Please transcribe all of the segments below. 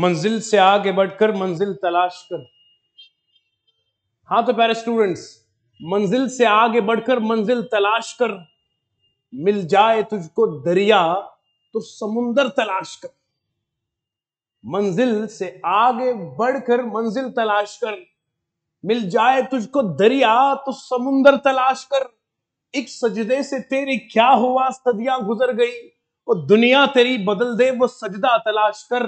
मंजिल से आगे बढ़कर मंजिल तलाश कर। हाँ तो प्यारे स्टूडेंट्स, मंजिल से आगे बढ़कर मंजिल तलाश कर, मिल जाए तुझको दरिया तो समुंदर तलाश कर। मंजिल से आगे बढ़कर मंजिल तलाश कर, मिल जाए तुझको दरिया तो समुंदर तलाश कर। एक सजदे से तेरी क्या हुआ, सदियां गुजर गई, वो दुनिया तेरी बदल दे वो सजदा तलाश कर।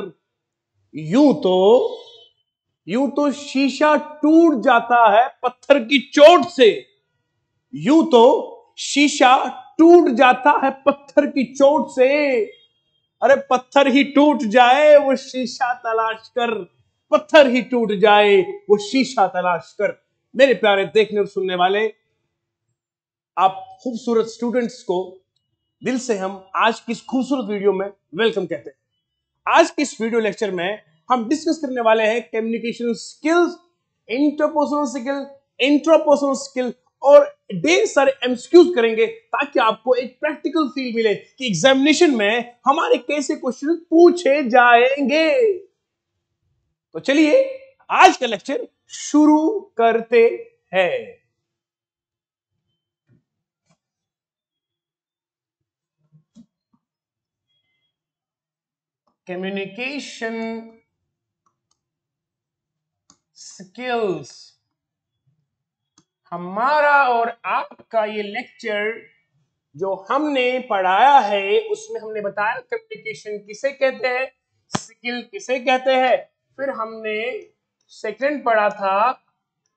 यूं तो शीशा टूट जाता है पत्थर की चोट से, यूं तो शीशा टूट जाता है पत्थर की चोट से। अरे पत्थर ही टूट जाए वो शीशा तलाश कर, पत्थर ही टूट जाए वो शीशा तलाश कर। मेरे प्यारे देखने और सुनने वाले, आप खूबसूरत स्टूडेंट्स को दिल से हम आज की इस खूबसूरत वीडियो में वेलकम कहते हैं। आज के इस वीडियो लेक्चर में हम डिस्कस करने वाले हैं communication skills, interpersonal skill, intrapersonal skill और ढेर सारे एमसीक्यूज करेंगे, ताकि आपको एक प्रैक्टिकल फील मिले कि एग्जामिनेशन में हमारे कैसे क्वेश्चन पूछे जाएंगे। तो चलिए आज का लेक्चर शुरू करते हैं। कम्युनिकेशन स्किल्स हमारा और आपका ये लेक्चर जो हमने पढ़ाया है, उसमें हमने बताया कम्युनिकेशन किसे कहते हैं, स्किल किसे कहते हैं। फिर हमने सेकंड पढ़ा था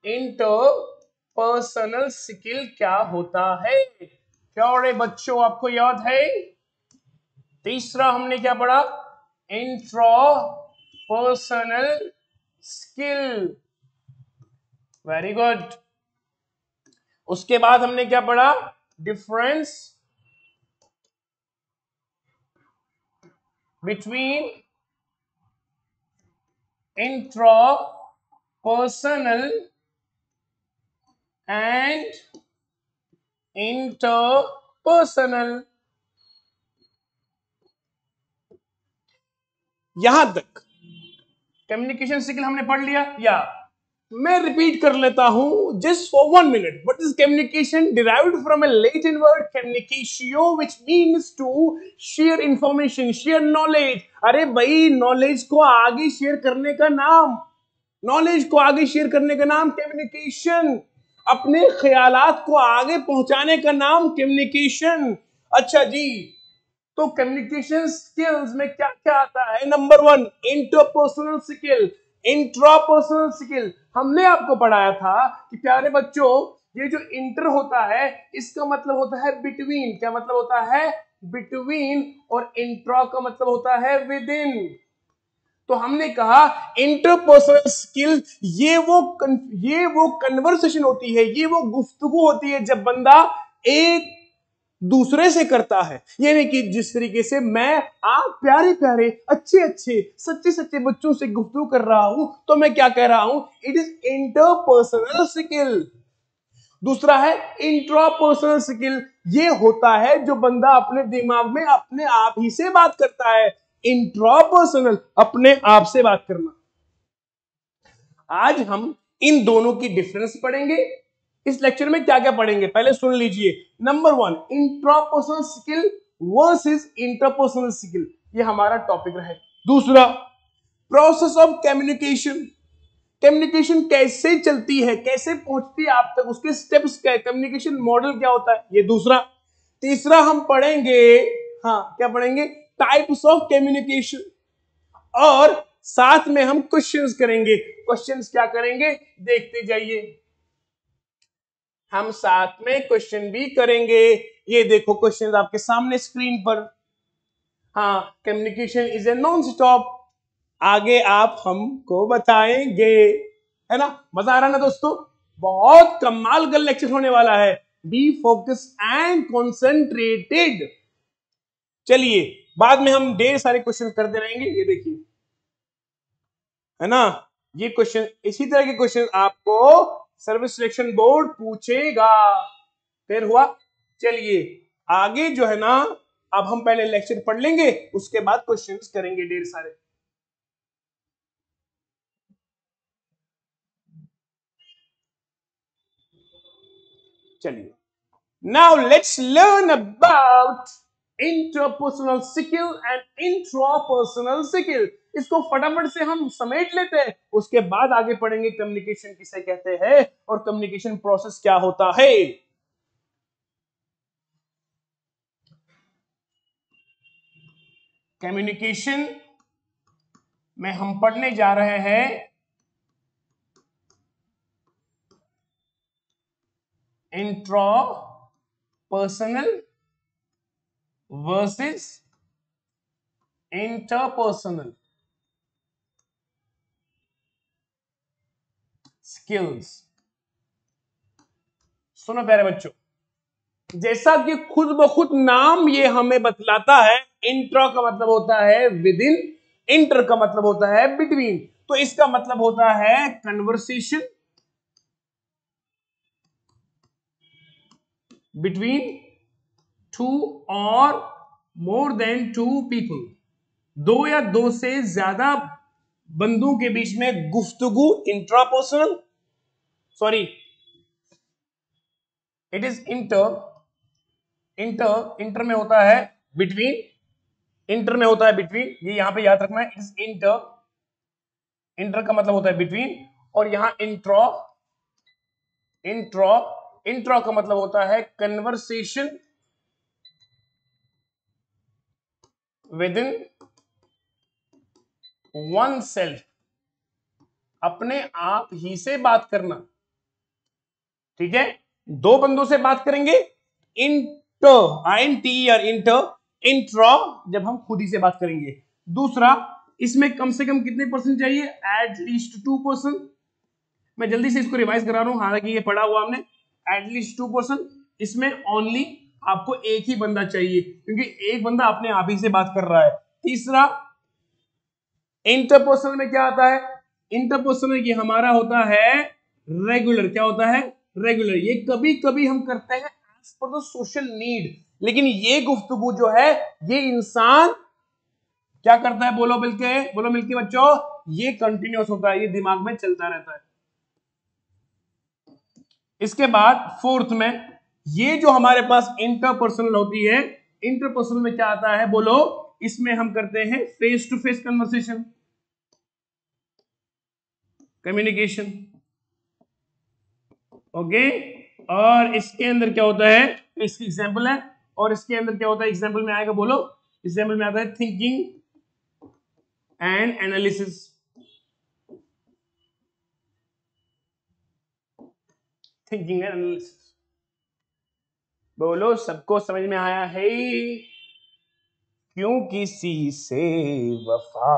इंटरपर्सनल स्किल क्या होता है। क्या रे बच्चों, आपको याद है? तीसरा हमने क्या पढ़ा? Intrapersonal skill. Very good. उसके बाद हमने क्या पढ़ा? Difference between intrapersonal and interpersonal. यहां तक कम्युनिकेशन स्किल हमने पढ़ लिया। या मैं रिपीट कर लेता हूं just for 1 minute. What is communication? Derived from a Latin word communicatio which means to share information, share knowledge. अरे भाई, नॉलेज को आगे शेयर करने का नाम, नॉलेज को आगे शेयर करने का नाम कम्युनिकेशन। अपने ख्यालात को आगे पहुंचाने का नाम कम्युनिकेशन। अच्छा जी, तो कम्युनिकेशन स्किल्स में क्या क्या आता है? Number 1 interpersonal skill, intrapersonal skill. हमने आपको पढ़ाया था कि प्यारे बच्चों, ये जो इंटर होता है इसका मतलब होता है बिटवीन। क्या मतलब होता है? बिटवीन। और इंट्रा का मतलब होता है विद इन। तो हमने कहा इंटरपर्सनल स्किल ये वो कन्वर्सेशन होती है, ये वो गुफ्तगू होती है जब बंदा एक दूसरे से करता है। यानी कि जिस तरीके से मैं आप प्यारे प्यारे अच्छे अच्छे सच्चे सच्चे बच्चों से गुफ्तगू कर रहा हूं, तो मैं क्या कह रहा हूं? It is interpersonal skill. दूसरा है इंट्रापर्सनल स्किल। ये होता है जो बंदा अपने दिमाग में अपने आप ही से बात करता है। इंट्रापर्सनल, अपने आप से बात करना। आज हम इन दोनों की डिफरेंस पढ़ेंगे। इस लेक्चर में क्या क्या पढ़ेंगे पहले सुन लीजिए। Number 1 intrapersonal skill versus interpersonal skill, ये हमारा टॉपिक रहे। दूसरा, प्रोसेस ऑफ कम्युनिकेशन, कम्युनिकेशन कैसे चलती है, कैसे पहुंचती है आप तक, उसके स्टेप्स क्या है, कम्युनिकेशन मॉडल क्या होता है, ये दूसरा। तीसरा हम पढ़ेंगे, हाँ क्या पढ़ेंगे? Types of communication. और साथ में हम क्वेश्चंस करेंगे। क्वेश्चंस क्या करेंगे? देखते जाइए, हम साथ में क्वेश्चन भी करेंगे। ये देखो क्वेश्चन आपके सामने स्क्रीन पर। हाँ, communication is a non stop, आगे आप हमको बताएंगे, है ना? मजा आ रहा ना दोस्तों? बहुत कमाल का लेक्चर होने वाला है। Be focus and concentrated. चलिए, बाद में हम ढेर सारे क्वेश्चन करते रहेंगे। ये देखिए, है ना, ये क्वेश्चन, इसी तरह के क्वेश्चन आपको सर्विस सिलेक्शन बोर्ड पूछेगा। फिर हुआ। चलिए आगे जो है ना, अब हम पहले लेक्चर पढ़ लेंगे, उसके बाद क्वेश्चंस करेंगे ढेर सारे। चलिए now let's learn about intrapersonal skill and intrapersonal skill. इसको फटाफट से हम समेट लेते हैं, उसके बाद आगे पढ़ेंगे कम्युनिकेशन किसे कहते हैं और कम्युनिकेशन प्रोसेस क्या होता है। कम्युनिकेशन में हम पढ़ने जा रहे हैं इंट्रापर्सनल वर्सेस इंटरपर्सनल स्किल्स। सुनो प्यारे बच्चों, जैसा कि खुद ब खुद नाम ये हमें बतलाता है, इंट्रा का मतलब होता है विद इन, इंटर का मतलब होता है बिटवीन, तो इसका मतलब होता है कन्वर्सेशन बिटवीन टू और मोर देन टू पीपल, दो या दो से ज्यादा बंदों के बीच में गुफ्तगू intrapersonal, sorry it is inter, inter inter में होता है बिटवीन, इंटर में होता है बिटवीन, ये यहां पे याद रखना है, इट इज इंटर, इंटर का मतलब होता है बिटवीन, और यहां इंट्रा, इंट्रा इंट्रा का मतलब होता है कन्वर्सेशन विदिन वन सेल्फ, अपने आप ही से बात करना, ठीक है, दो बंदों से बात करेंगे inter, I N T R inter, intra जब हम खुद ही से बात करेंगे। दूसरा, इसमें कम से कम कितने परसेंट चाहिए, एटलीस्ट 2%, मैं जल्दी से इसको रिवाइज करा रहा हूं, हालांकि ये पढ़ा हुआ हमने, एटलीस्ट 2%, इसमें ओनली आपको एक ही बंदा चाहिए क्योंकि एक बंदा अपने आप ही से बात कर रहा है। तीसरा, इंटरपर्सनल में क्या आता है, इंटरपर्सनल ये हमारा होता है रेगुलर, क्या होता है रेगुलर, ये कभी कभी हम करते हैं as per the social need, लेकिन ये गुफ्तगू जो है ये इंसान क्या करता है, बोलो मिलके, बोलो मिलके बच्चों, ये कंटिन्यूअस होता है, ये दिमाग में चलता रहता है। इसके बाद फोर्थ में, ये जो हमारे पास इंटरपर्सनल होती है, इंटरपर्सनल में क्या आता है बोलो, इसमें हम करते हैं face to face conversation communication, okay, और इसके अंदर क्या होता है, इसकी एग्जांपल है, और इसके अंदर क्या होता है, एग्जांपल में आएगा बोलो, एग्जांपल में आता है thinking and analysis, thinking and analysis, बोलो सबको समझ में आया है, क्यों किसी से वफा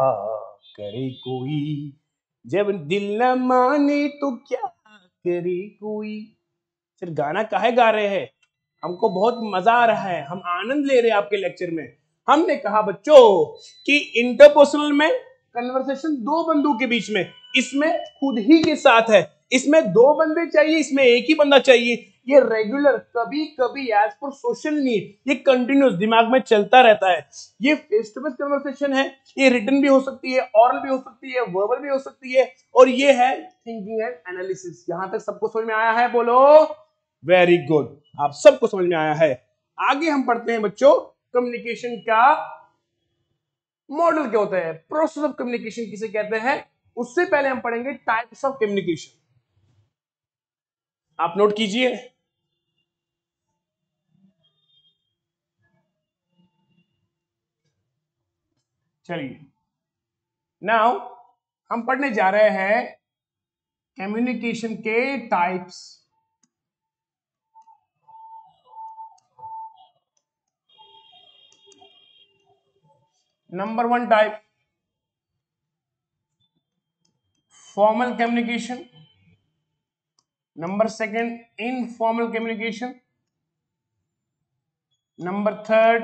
करे कोई, जब दिल न माने तो क्या करे कोई। फिर गाना काहे गा रहे हैं, हमको बहुत मजा आ रहा है, हम आनंद ले रहे हैं आपके लेक्चर में। हमने कहा बच्चों कि इंटरपर्सनल में कन्वर्सेशन दो बंदों के बीच में, इसमें खुद ही के साथ है, इसमें दो बंदे चाहिए, इसमें एक ही बंदा चाहिए, ये रेगुलर, कभी कभी एज पर सोशल नीड, ये कंटिन्यूअस दिमाग में चलता रहता है, ये फेस टू फेस कन्वर्सेशन है, ये रिटन भी हो सकती है, ऑरल भी हो सकती है, वर्बल भी हो सकती है, और ये है थिंकिंग एंड एनालिसिस। यहां तक सबको समझ में आया है, बोलो वेरी गुड, आप सबको समझ में आया है। आगे हम पढ़ते हैं बच्चों कम्युनिकेशन का मॉडल क्या होता है, प्रोसेस ऑफ कम्युनिकेशन किसे कहते हैं, उससे पहले हम पढ़ेंगे टाइप्स ऑफ कम्युनिकेशन। आप नोट कीजिए, चलिए नाउ हम पढ़ने जा रहे हैं कम्युनिकेशन के types. Number 1 type, formal communication. Number 2, informal communication. Number 3,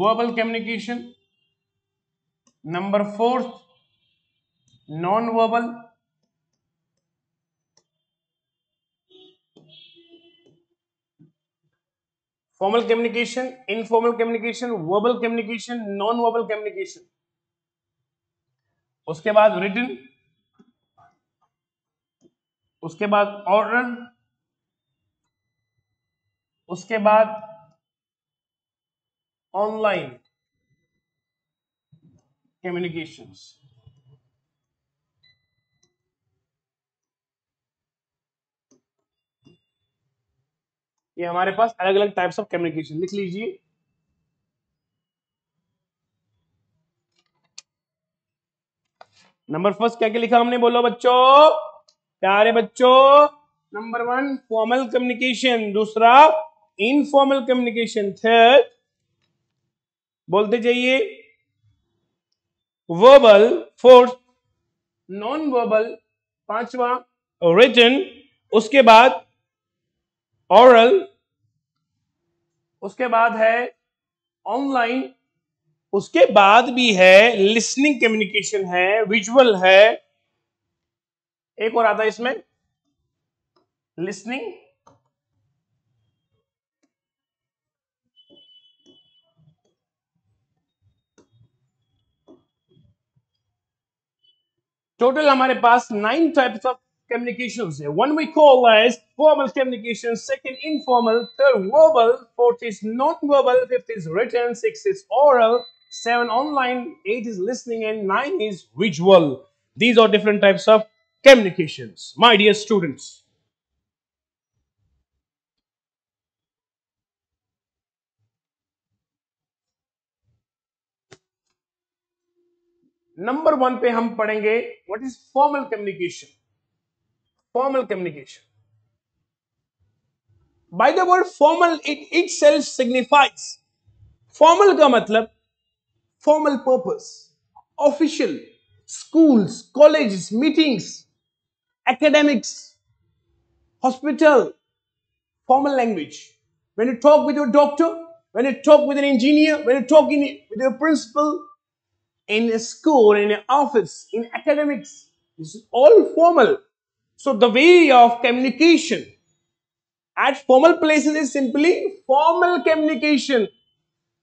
verbal communication. Number 4, non verbal. Formal communication, informal communication, verbal communication, non verbal communication. उसके बाद रिटन, उसके बाद ऑरल, उसके बाद ऑनलाइन कम्युनिकेशंस, ये हमारे पास अलग अलग टाइप्स ऑफ कम्युनिकेशन लिख लीजिए। नंबर फर्स्ट क्या क्या लिखा हमने, बोलो बच्चों, प्यारे बच्चों। नंबर वन फॉर्मल कम्युनिकेशन, दूसरा इनफॉर्मल कम्युनिकेशन, थर्ड बोलते जाइए वर्बल, फोर्थ नॉन वर्बल, पांचवा रिटन, उसके बाद ऑरल, उसके बाद है ऑनलाइन, उसके बाद भी है लिसनिंग कम्युनिकेशन है, विजुअल है, एक और आता है इसमें लिसनिंग टोटल हमारे पास 9 types of communications here. One we call as formal communication, second informal, third verbal, fourth is non-verbal, fifth is written, sixth is oral, seven online, eight is listening, and nine is visual. These are different types of communications, my dear students. Number one पे हम पढ़ेंगे what is formal communication. Formal communication. By the word formal, it itself signifies. Formal का मतलब formal purpose, official, schools, colleges, meetings, academics, hospital, formal language. When you talk with your doctor, when you talk with an engineer, when you talk with your principal, in a school, in an office, in academics, this is all formal. So the way of communication at formal places is simply formal communication.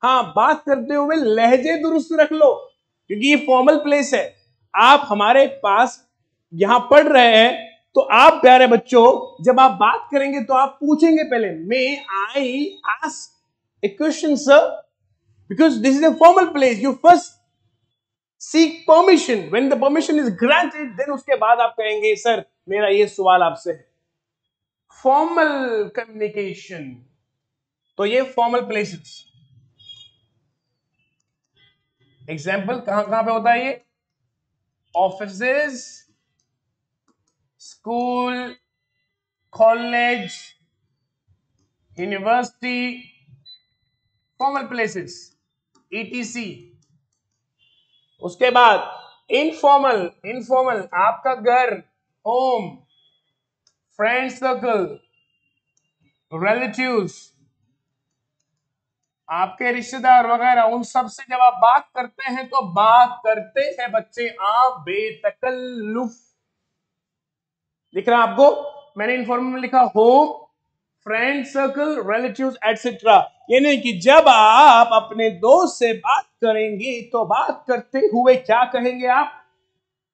हाँ, बात करते हुए लहजे दुरुस्त रख लो क्योंकि ये formal place है। आप हमारे पास यहाँ पढ़ रहे हैं तो आप प्यारे बच्चों जब आप बात करेंगे तो आप पूछेंगे पहले may I ask a question sir, because this is a formal place. You first seek permission. When the permission is granted, then उसके बाद आप कहेंगे सर मेरा ये सवाल आपसे है। फॉर्मल कम्युनिकेशन, तो ये फॉर्मल प्लेसेस। एग्जाम्पल कहां कहां पे होता है ये, offices, school, college, university, formal places, etc. उसके बाद इनफॉर्मल, इनफॉर्मल आपका घर, होम, फ्रेंड सर्कल, रिलेटिव्स, आपके रिश्तेदार वगैरह, उन सब से जब आप बात करते हैं तो बात करते हैं बच्चे आप बेतकल्लुफ। दिख रहा है आपको, मैंने इनफॉर्मल में लिखा home, friend circle, relatives etcetera, यानी कि जब आप अपने दोस्त से बात करेंगे तो बात करते हुए क्या कहेंगे आप,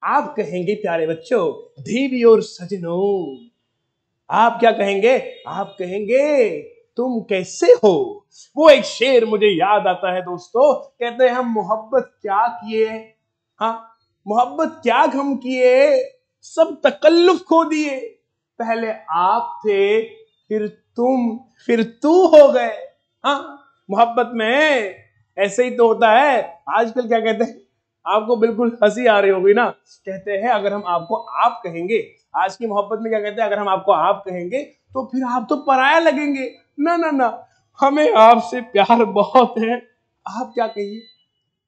आप कहेंगे प्यारे बच्चों, देवियों और सजनों। आप क्या कहेंगे, आप कहेंगे तुम कैसे हो। वो एक शेर मुझे याद आता है दोस्तों, कहते हैं हम मोहब्बत क्या किए, हाँ मोहब्बत क्या गम किए, सब तकल्लुफ खो दिए, पहले आप थे फिर तुम फिर तू हो गए। हाँ मोहब्बत में ऐसे ही तो होता है। आजकल क्या कहते हैं, आपको बिल्कुल हंसी आ रही होगी ना, कहते हैं अगर हम आपको आप कहेंगे, आज की मोहब्बत में क्या कहते हैं, अगर हम आपको आप कहेंगे तो फिर आप तो पराया लगेंगे। ना ना ना, हमें आपसे प्यार बहुत है, आप क्या कहिए,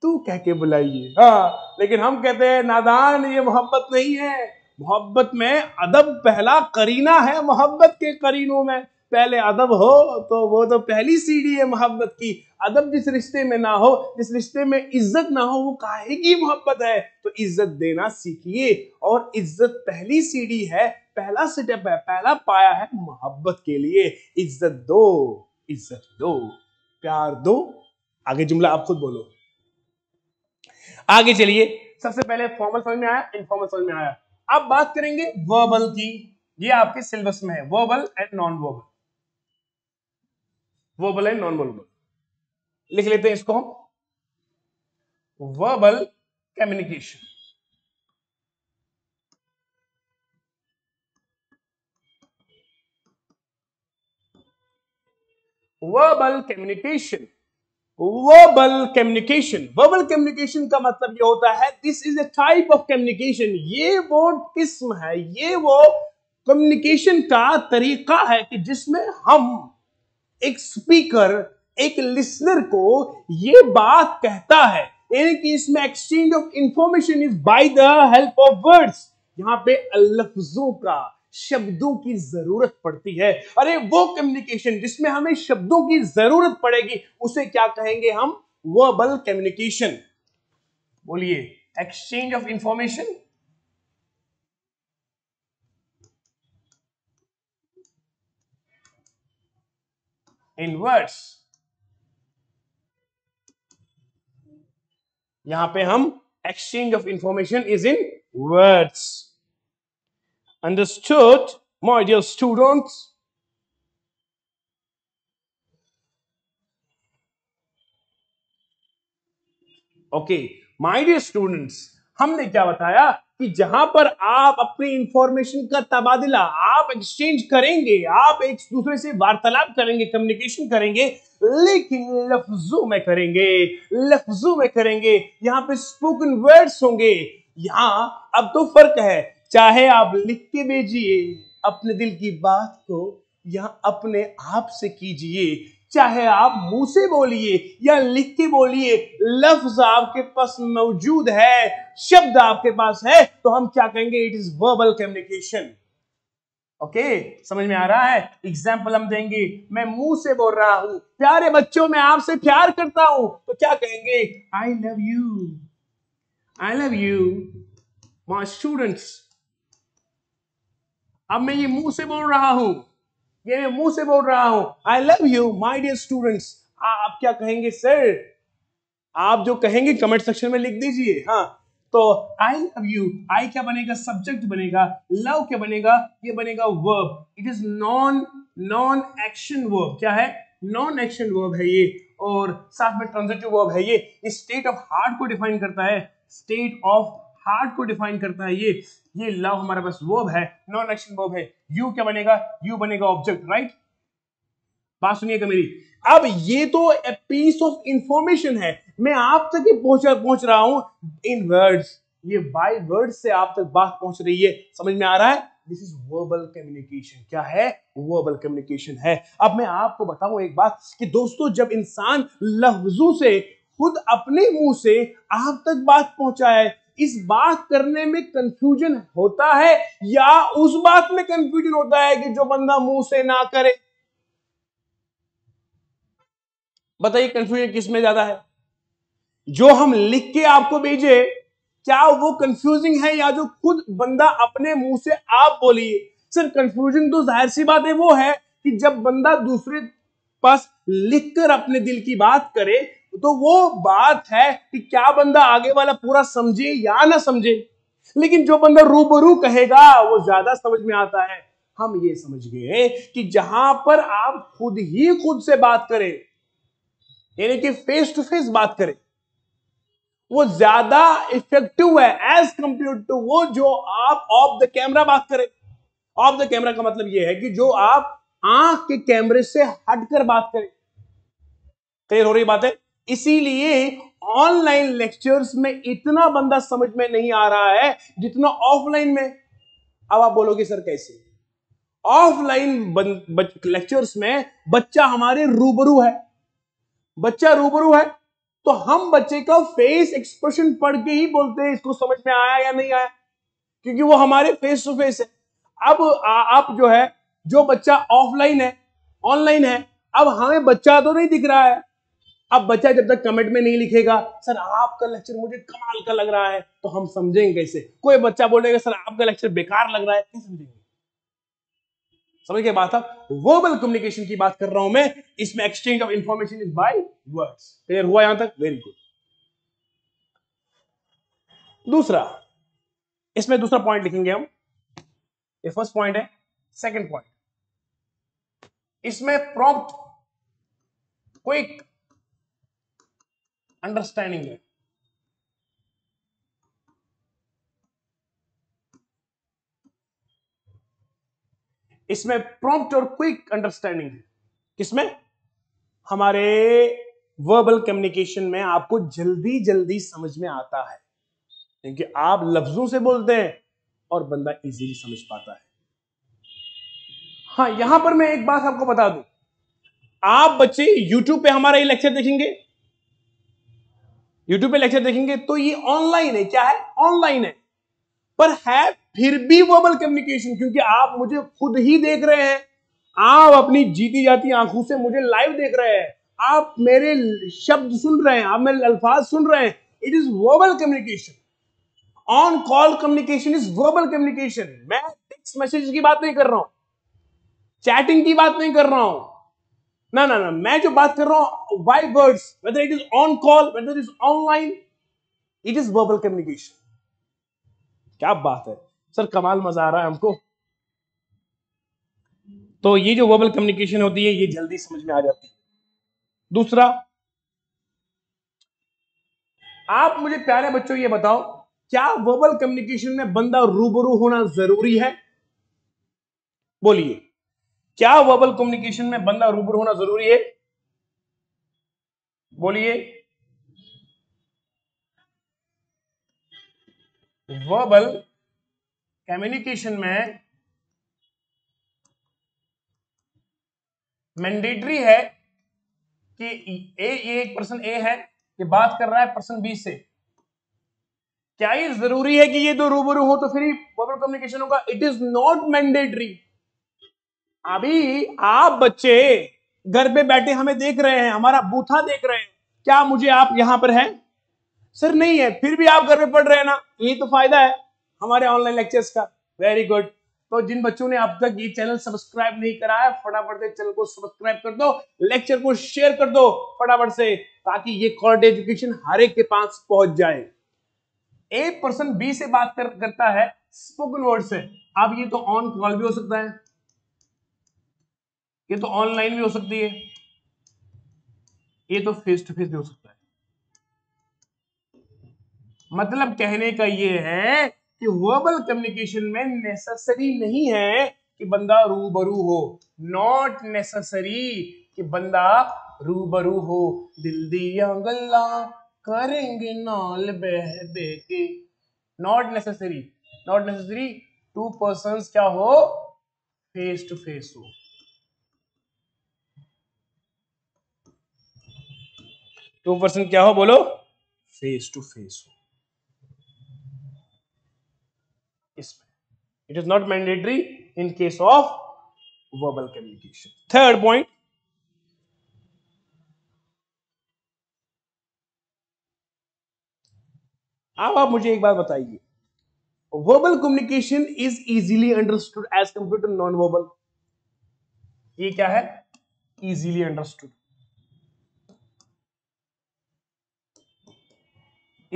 तू कह के बुलाइए। हाँ लेकिन हम कहते हैं नादान, ये मोहब्बत नहीं है, मोहब्बत में अदब पहला करीना है, मोहब्बत के करीनों में पहले अदब हो तो वो तो पहली सीढ़ी है मोहब्बत की। अदब जिस रिश्ते में ना हो, जिस रिश्ते में इज्जत ना हो, वो काहे की मोहब्बत है। तो इज्जत देना सीखिए, और इज्जत पहली सीढ़ी है, पहला स्टेप है, पहला पाया है मोहब्बत के लिए। इज्जत दो, इज्जत दो, प्यार दो। आगे जुमला आप खुद बोलो। आगे चलिए, सबसे पहले फॉर्मल समझ में आया, इनफॉर्मल समझ में आया। अब बात करेंगे वर्बल की, ये आपके सिलेबस में है, verbal and non verbal. Verbal and non verbal. लिख लेते हैं इसको हम, verbal communication. Verbal communication, verbal communication, verbal communication का मतलब ये होता है this is a type of communication. ये वो किस्म है, ये वो कम्युनिकेशन का तरीका है कि जिसमें हम एक स्पीकर एक लिसनर को ये बात कहता है, यानी कि इसमें exchange of information is by the help of words. यहाँ पे लफ्जों का, शब्दों की जरूरत पड़ती है। अरे वो कम्युनिकेशन जिसमें हमें शब्दों की जरूरत पड़ेगी उसे क्या कहेंगे हम? Verbal communication. बोलिए, exchange of information, in words. यहां पे हम exchange of information is in words. Understood, my dear students? Okay, my dear students, हमने क्या बताया कि जहां पर आप अपनी इंफॉर्मेशन का तबादला, आप एक्सचेंज करेंगे, आप एक दूसरे से वार्तालाप करेंगे, कम्युनिकेशन करेंगे, लेकिन लफ्जों में करेंगे, लफ्जों में करेंगे। यहाँ पे स्पोकन वर्ड्स होंगे। यहाँ अब तो फर्क है, चाहे आप लिख के भेजिए अपने दिल की बात को या अपने आप से कीजिए, चाहे आप मुंह से बोलिए या लिख के बोलिए, लफ्ज आपके पास मौजूद है, शब्द आपके पास है, तो हम क्या कहेंगे? It is verbal communication. Okay, समझ में आ रहा है? एग्जाम्पल हम देंगे, मैं मुंह से बोल रहा हूं, प्यारे बच्चों मैं आपसे प्यार करता हूं, तो क्या कहेंगे? I love you, I love you my students. अब मैं ये मुंह से बोल रहा हूं, ये मैं मुंह से बोल रहा हूं, I love you my dear students. आप क्या कहेंगे सर? आप जो कहेंगे कमेंट सेक्शन में लिख दीजिए। हाँ, तो आई लव यू, आई क्या बनेगा? सब्जेक्ट बनेगा। लव क्या बनेगा? ये बनेगा verb. It is non action verb. क्या है? नॉन एक्शन वर्ब है ये, और साथ में ट्रांजिटिव वर्ब है ये। स्टेट ऑफ हार्ट को डिफाइन करता है, स्टेट ऑफ हार्ट को डिफाइन करता है ये। लव हमारे पास वर्ब है, नॉन एक्शन वर्ब है। यू क्या बनेगा? यू बनेगा ऑब्जेक्ट, राइट? बात सुनिएगा मेरी। अब ये तो ए पीस ऑफ इंफॉर्मेशन है, मैं आप तक पहुंच रहा हूं इन वर्ड्स, ये बाय वर्ड से आप तक बात पहुंच रही है। समझ में आ रहा है? This is verbal communication. क्या है? वर्बल कम्युनिकेशन है। अब मैं आपको बताऊं एक बात कि दोस्तों, जब इंसान लफ्जों से खुद अपने मुंह से आप तक बात पहुंचाए, इस बात करने में कंफ्यूजन होता है या उस बात में कंफ्यूजन होता है कि जो बंदा मुंह से ना करे? बताइए कंफ्यूजन किस में ज्यादा है? जो हम लिख के आपको भेजे क्या वो कंफ्यूजिंग है, या जो खुद बंदा अपने मुंह से आप बोलिए? सर कंफ्यूजन तो जाहिर सी बात है वो है कि जब बंदा दूसरे पास लिखकर अपने दिल की बात करे तो वो बात है कि क्या बंदा आगे वाला पूरा समझे या ना समझे, लेकिन जो बंदा रूबरू कहेगा वो ज्यादा समझ में आता है। हम ये समझ गए कि जहां पर आप खुद ही खुद से बात करें, यानी कि फेस टू फेस बात करें, वो ज्यादा इफेक्टिव है एज कंपेयर टू वो जो आप ऑफ द कैमरा बात करें। ऑफ द कैमरा का मतलब ये है कि जो आप आंख के कैमरे से हटकर बात करें। क्लियर हो रही बात है? इसीलिए ऑनलाइन लेक्चर्स में इतना बंदा समझ में नहीं आ रहा है जितना ऑफलाइन में। अब आप बोलोगे सर कैसे? ऑफलाइन लेक्चर्स में बच्चा हमारे रूबरू है, बच्चा रूबरू है तो हम बच्चे का फेस एक्सप्रेशन पढ़ के ही बोलते हैं इसको समझ में आया या नहीं आया, क्योंकि वो हमारे फेस टू फेस है। अब आप जो है, जो बच्चा ऑफलाइन है, ऑनलाइन है, अब हमें बच्चा तो नहीं दिख रहा है। अब बच्चा जब तक कमेंट में नहीं लिखेगा सर आपका लेक्चर मुझे कमाल का लग रहा है, तो हम समझेंगे कैसे? कोई बच्चा बोलेगा सर आपका लेक्चर बेकार लग रहा है, नहीं समझेंगे। समझ के बात? आप वर्बल कम्युनिकेशन की बात कर रहा हूं मैं, इसमें exchange of information is by words. Clear हुआ यहां तक? Very good. दूसरा, इसमें दूसरा पॉइंट लिखेंगे हम। ये फर्स्ट पॉइंट है। सेकेंड पॉइंट, इसमें प्रॉम्प्ट, quick understanding. इसमें प्रॉम्प्ट और क्विक अंडरस्टैंडिंग है। किसमें? हमारे वर्बल कम्युनिकेशन में आपको जल्दी जल्दी समझ में आता है क्योंकि आप लफ्जों से बोलते हैं और बंदा इजीली समझ पाता है। हाँ, यहां पर मैं एक बात आपको बता दूं, आप बच्चे YouTube पे हमारा ये लेक्चर देखेंगे, YouTube पे लेक्चर देखेंगे तो ये ऑनलाइन है। क्या है? ऑनलाइन है, पर है फिर भी वर्बल कम्युनिकेशन, क्योंकि आप मुझे खुद ही देख रहे हैं, आप अपनी जीती जाती आंखों से मुझे लाइव देख रहे हैं, आप मेरे शब्द सुन रहे हैं, आप मेरे अल्फाज सुन रहे हैं। It is verbal communication. On call communication is verbal communication. मैं टेक्स्ट मैसेज की बात नहीं कर रहा हूं, चैटिंग की बात नहीं कर रहा हूं, ना ना ना, मैं जो बात कर रहा हूं by words, whether it is on call, whether it is online, it is verbal communication. क्या बात है सर, कमाल मजा आ रहा है हमको। तो ये जो वर्बल कम्युनिकेशन होती है ये जल्दी समझ में आ जाती है। दूसरा, आप मुझे प्यारे बच्चों ये बताओ, क्या वर्बल कम्युनिकेशन में बंदा रूबरू होना जरूरी है? बोलिए, क्या वर्बल कम्युनिकेशन में बंदा रूबरू होना जरूरी है? बोलिए, वर्बल कम्युनिकेशन में मैंडेटरी है कि ये एक पर्सन ए है, ये बात कर रहा है पर्सन बी से, क्या ये जरूरी है कि ये दो रूबरू हो तो फिर ही वर्बल कम्युनिकेशन होगा? It is not mandatory. अभी आप बच्चे घर पे बैठे हमें देख रहे हैं, हमारा बूथा देख रहे हैं, क्या मुझे आप यहां पर हैं? सर नहीं है, फिर भी आप घर पे पढ़ रहे हैं ना, ये तो फायदा है हमारे ऑनलाइन लेक्चर्स का। Very good. तो जिन बच्चों ने अब तक ये चैनल सब्सक्राइब नहीं करा है, फटाफट से चैनल को सब्सक्राइब कर दो, लेक्चर को शेयर कर दो फटाफट से, ताकि ये कॉर्ड एजुकेशन हर एक के पास पहुंच जाए। ए पर्सन बी से बात करता है स्पोकन वर्ड से। अब ये तो ऑन कॉल भी हो सकता है, ये तो ऑनलाइन भी हो सकती है, ये तो फेस टू फेस भी हो सकता है। मतलब कहने का ये है कि वर्बल कम्युनिकेशन में नेसेसरी नहीं है कि बंदा रूबरू हो, नॉट नेसेसरी कि बंदा रूबरू हो। दिल दिया गल्ला करेंगे नाल बह दे के, not necessary, not necessary. Two persons क्या हो? फेस टू फेस हो। टू पर्सन क्या हो? बोलो, फेस टू फेस हो। इसमें it is not mandatory in case of verbal communication. Third point, अब आप मुझे एक बात बताइए, verbal communication is easily understood as compare to non verbal. ये क्या है? Easily understood.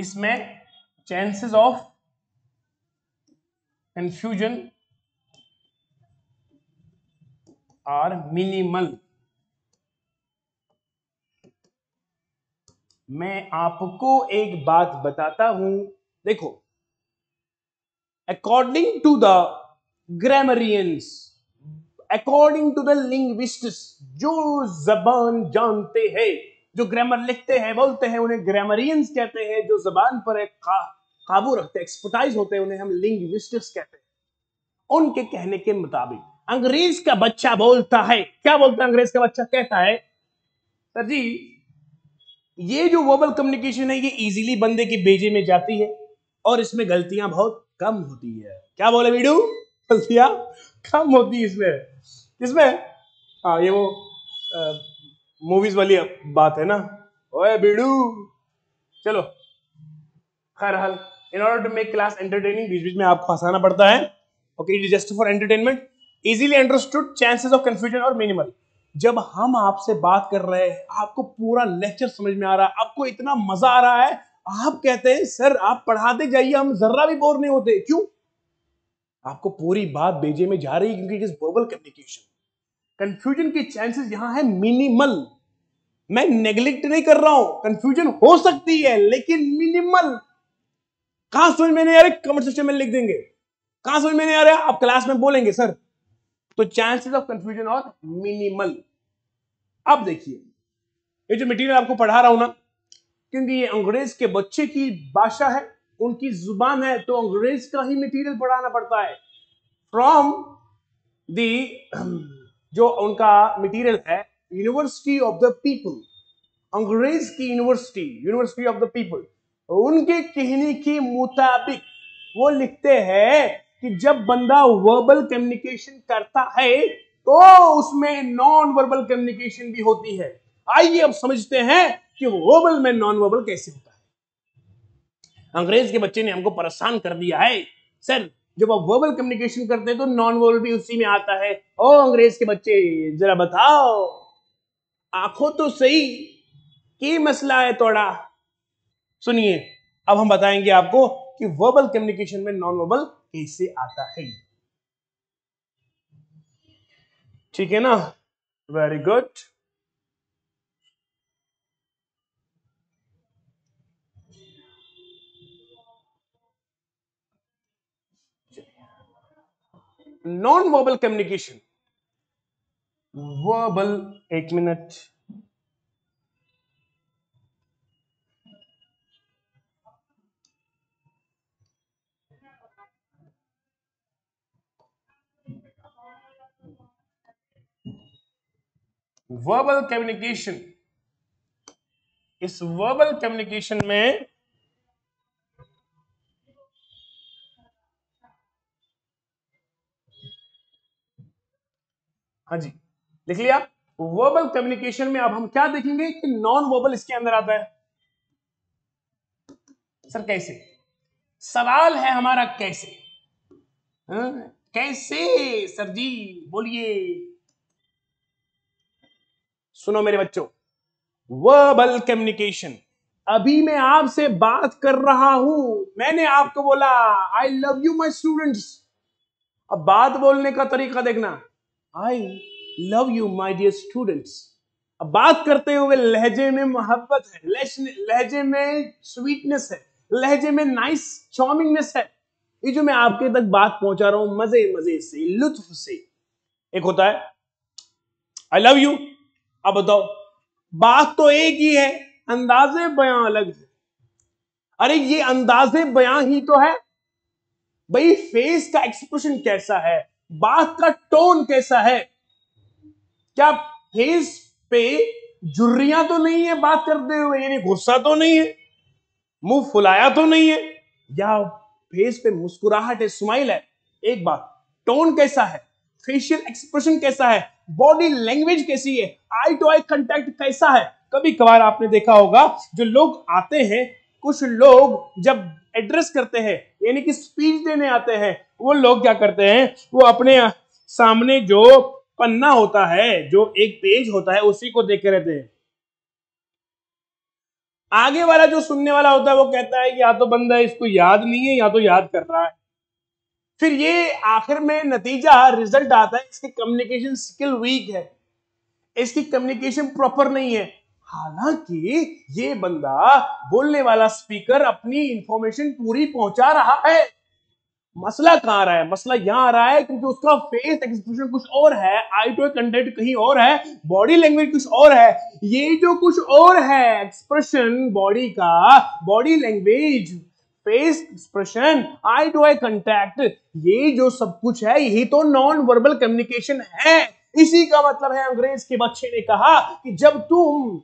इसमें chances of confusion are minimal. मैं आपको एक बात बताता हूं, देखो, according to the grammarians, according to the linguistics, जो जबान जानते हैं, जो ग्रामर लिखते हैं बोलते हैं, उन्हें ग्रामरियंस कहते हैं। जो जबान पर एक काबू रखते हैं, एक्सपर्टाइज होते हैं, उन्हें हम लिंग्विस्टिक्स कहते हैं। उनके कहने के मुताबिक अंग्रेज का बच्चा बोलता है, क्या बोलता है? अंग्रेज का बच्चा कहता है सर जी, ये जो वर्बल कम्युनिकेशन है ये इजीली बंदे की बेजे में जाती है और इसमें गलतियां बहुत कम होती है। क्या बोले वीडू? गलतियां कम होती है इसमें। इसमें हाँ, ये वो मूवीज वाली बात है ना, ओए बिडू चलो। खैर हाल, in order to make class entertaining, बीच बीच में आपको हंसाना पड़ता है। Okay, it is just for entertainment. Easily understood, chances of confusion are minimal. जब हम आपसे बात कर रहे हैं, आपको पूरा लेक्चर समझ में आ रहा है, आपको इतना मजा आ रहा है, आप कहते हैं सर आप पढ़ाते जाइए, हम जर्रा भी बोर नहीं होते। क्यों? आपको पूरी बात बेजे में जा रही है, क्योंकि it is verbal communication. Confusion के चांसेस यहां है मिनिमल। मैं नेग्लेक्ट नहीं कर रहा हूं, कंफ्यूजन हो सकती है, लेकिन मिनिमल कहां समझ में नहीं आ रहे कमेंट सेक्शन में लिख देंगे, कहां समझ में नहीं आ रहा आप क्लास में बोलेंगे सर, तो chances of confusion are minimal. अब देखिए ये जो मटेरियल आपको पढ़ा रहा हूं ना, क्योंकि ये अंग्रेज के बच्चे की भाषा है, उनकी जुबान है, तो अंग्रेज का ही मटेरियल पढ़ाना पड़ता है। फ्रॉम दी जो उनका मटेरियल है यूनिवर्सिटी ऑफ द पीपल, अंग्रेज की university, university of the people, उनके कहने के मुताबिक वो लिखते हैं कि जब बंदा वर्बल कम्युनिकेशन करता है तो उसमें नॉन वर्बल कम्युनिकेशन भी होती है। आइए अब समझते हैं कि वर्बल में नॉन वर्बल कैसे होता है। अंग्रेज के बच्चे ने हमको परेशान कर दिया है, सर जब आप वर्बल कम्युनिकेशन करते हैं तो नॉन वर्बल भी उसी में आता है। ओ अंग्रेज के बच्चे जरा बताओ आंखों तो सही की मसला है थोड़ा। सुनिए अब हम बताएंगे आपको कि वर्बल कम्युनिकेशन में नॉन वर्बल कैसे आता है, ठीक है ना। Very good, non verbal communication, verbal, एक मिनट, वर्बल कम्युनिकेशन, इस वर्बल कम्युनिकेशन में हाँ जी लिख लिया। वर्बल कम्युनिकेशन में अब हम क्या देखेंगे कि नॉन वर्बल इसके अंदर आता है। सर कैसे, सवाल है हमारा कैसे, हाँ? कैसे सर जी बोलिए। सुनो मेरे बच्चों, वर्बल कम्युनिकेशन, अभी मैं आपसे बात कर रहा हूं, मैंने आपको बोला I love you my students, अब बात बोलने का तरीका देखना, I love you my dear students, अब बात करते हुए लहजे में मोहब्बत है, लहजे में स्वीटनेस है, लहजे में नाइस चार्मिंगनेस है, ये जो मैं आपके तक बात पहुंचा रहा हूं मजे मजे से, लुत्फ से। एक होता है आई लव यू, अब बताओ बात तो एक ही है, अंदाजे बयां अलग है। अरे ये अंदाजे बयां ही तो है भाई, फेस का एक्सप्रेशन कैसा है, बात का टोन कैसा है, क्या फेस पे झुर्रियां तो नहीं है बात करते हुए, यानी गुस्सा तो नहीं है, मुंह फुलाया तो नहीं है, या फेस पे मुस्कुराहट है, स्माइल है, एक बात, टोन कैसा है, फेशियल एक्सप्रेशन कैसा है, बॉडी लैंग्वेज कैसी है, आई टू आई कॉन्टैक्ट कैसा है। कभी कभार आपने देखा होगा जो लोग आते हैं, कुछ लोग जब एड्रेस करते हैं यानी कि स्पीच देने आते हैं, वो लोग क्या करते हैं, वो अपने सामने जो पन्ना होता है, जो एक पेज होता है, उसी को देख के रहते हैं। आगे वाला जो सुनने वाला होता है वो कहता है कि या तो बंदा इसको याद नहीं है या तो याद कर रहा है। फिर ये आखिर में नतीजा रिजल्ट आता है, इसकी कम्युनिकेशन स्किल वीक है, इसकी कम्युनिकेशन प्रॉपर नहीं है। हालांकि ये बंदा बोलने वाला स्पीकर अपनी इंफॉर्मेशन पूरी पहुंचा रहा है, मसला कहां आ रहा है, मसला यहां आ रहा है क्योंकि उसका फेस एक्सप्रेशन कुछ और है, आई टू आई कॉन्टैक्ट कहीं और है, बॉडी लैंग्वेज कुछ और है। ये जो कुछ और है एक्सप्रेशन बॉडी का, body language, face expression, eye to eye contact, ये जो सब कुछ है यही तो नॉन वर्बल कम्युनिकेशन है। इसी का मतलब है अंग्रेज के बच्चे ने कहा कि जब तुम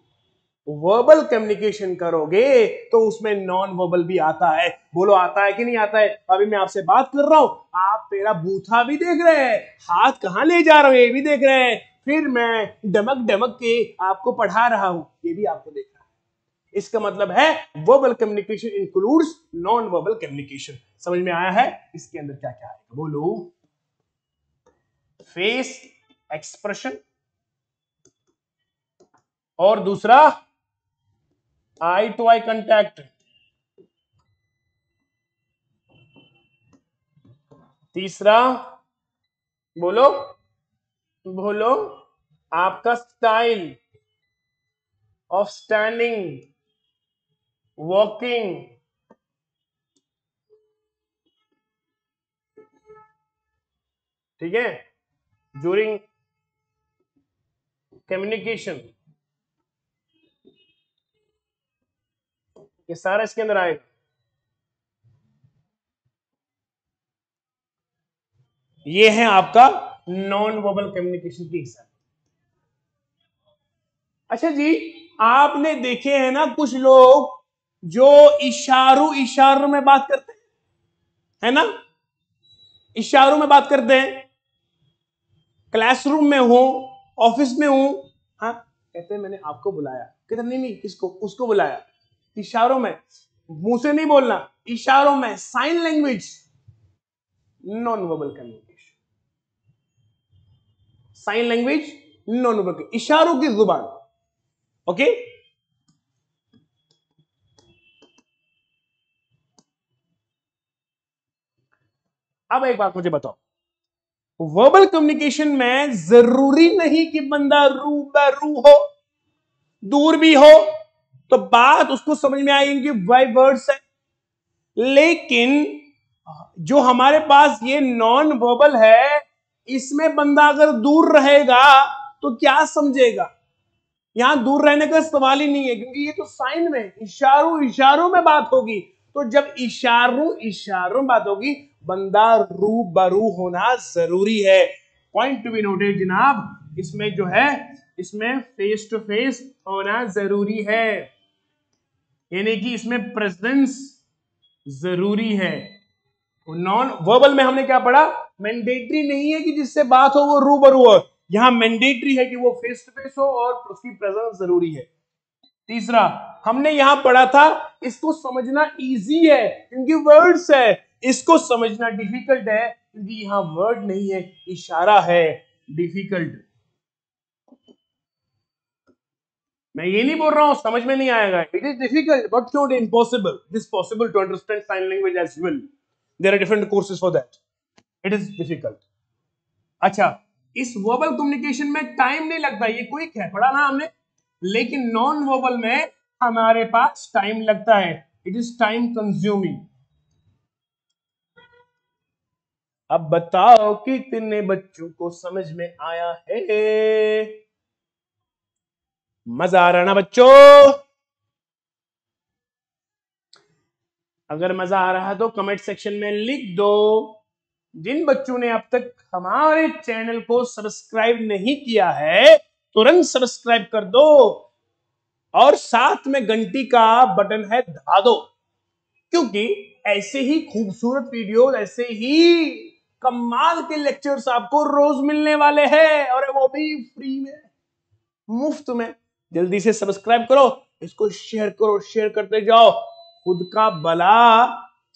वर्बल कम्युनिकेशन करोगे तो उसमें नॉन वर्बल भी आता है। बोलो आता है कि नहीं आता है। अभी मैं आपसे बात कर रहा हूं, आप मेरा बूथा भी देख रहे हैं, हाथ कहां ले जा रहे हो ये भी देख रहे हैं, फिर मैं डमक डमक के आपको पढ़ा रहा हूं ये भी आपको देख रहा है। इसका मतलब है verbal communication includes non verbal communication. समझ में आया है इसके अंदर क्या क्या आएगा। बोलो फेस एक्सप्रेशन और दूसरा आई टू आई कॉन्टैक्ट, तीसरा बोलो बोलो आपका स्टाइल, of standing, walking, ठीक है, ड्यूरिंग कम्युनिकेशन, ये सारा इसके अंदर आएगा। ये है आपका नॉन वर्बल कम्युनिकेशन की एग्जाम। अच्छा जी, आपने देखे हैं ना कुछ लोग जो इशारों में बात करते हैं, है ना, इशारों में बात करते हैं, क्लासरूम में हो, ऑफिस में हूं, हाँ कहते हैं मैंने आपको बुलाया, कहते नहीं नहीं किसको, उसको बुलाया, इशारों में, मुंह से नहीं बोलना, इशारों में, sign language, non verbal communication, sign language, non verbal, इशारों की जुबान। ओके, अब एक बात मुझे बताओ, वर्बल कम्युनिकेशन में जरूरी नहीं कि बंदा रूबरू हो, दूर भी हो तो बात उसको समझ में आएगी कि वाई वर्ड्स है, लेकिन जो हमारे पास ये नॉन वर्बल है, इसमें बंदा अगर दूर रहेगा तो क्या समझेगा। यहां दूर रहने का सवाल ही नहीं है, क्योंकि ये तो साइन में, इशारों में बात होगी, तो जब इशारों बात होगी, बंदा रूबरू होना जरूरी है। पॉइंट टू बी नोटेड जनाब, इसमें जो है, इसमें फेस टू फेस होना जरूरी है, यानी कि इसमें प्रेजेंस जरूरी है। नॉन वर्बल में हमने क्या पढ़ा, मैंडेटरी नहीं है कि जिससे बात हो वो रूबरू हो, यहां मैंडेटरी है कि वो फेस टू फेस हो और उसकी प्रेजेंस जरूरी है। तीसरा हमने यहां पढ़ा था, इसको समझना इजी है क्योंकि वर्ड्स है, इसको समझना डिफिकल्ट है क्योंकि यहां वर्ड नहीं है, इशारा है, डिफिकल्ट। मैं ये नहीं बोल रहा हूं समझ में नहीं आएगा, it is difficult but not impossible, it is possible to understand sign language as well, there are different courses for that, it is difficult. अच्छा, इस वर्बल कम्युनिकेशन में टाइम नहीं लगता, ये क्विक है, पढ़ा ना हमने, लेकिन नॉन वर्बल में हमारे पास टाइम लगता है, इट इज टाइम कंज्यूमिंग। अब बताओ कितने बच्चों को समझ में आया है, मजा आ रहा ना बच्चों? अगर मजा आ रहा तो कमेंट सेक्शन में लिख दो। जिन बच्चों ने अब तक हमारे चैनल को सब्सक्राइब नहीं किया है, तुरंत सब्सक्राइब कर दो और साथ में घंटी का बटन है दबा दो, क्योंकि ऐसे ही खूबसूरत वीडियोस, ऐसे ही कमाल के लेक्चर्स आपको रोज मिलने वाले हैं, और वो भी फ्री में, मुफ्त में। जल्दी से सब्सक्राइब करो, इसको शेयर करो, शेयर करते जाओ। खुद का भला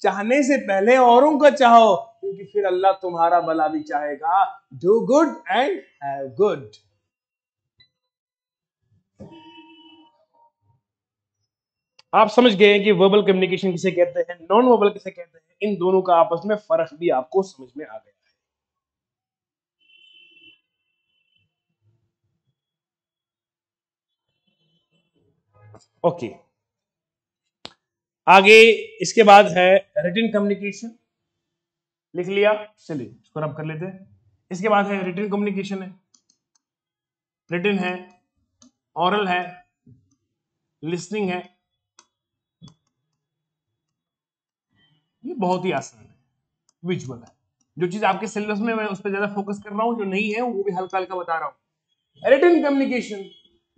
चाहने से पहले औरों का चाहो, क्योंकि फिर अल्लाह तुम्हारा भला भी चाहेगा। Do good and have good. आप समझ गए हैं कि वर्बल कम्युनिकेशन किसे कहते हैं, नॉन वर्बल किसे कहते हैं, इन दोनों का आपस में फर्क भी आपको समझ में आ गया है। ओके, आगे इसके बाद है रिटन कम्युनिकेशन, लिख लिया, चलिए इसको रब कर लेते हैं। इसके बाद है रिटन कम्युनिकेशन, है रिटन, है ऑरल, है लिसनिंग, है। ये बहुत ही आसान है, विजुअल है, जो चीज आपके सिलेबस में मैं उस पर ज्यादा फोकस कर रहा हूं, जो नहीं है वो भी हल्का हल्का बता रहा हूं। रिटन कम्युनिकेशन,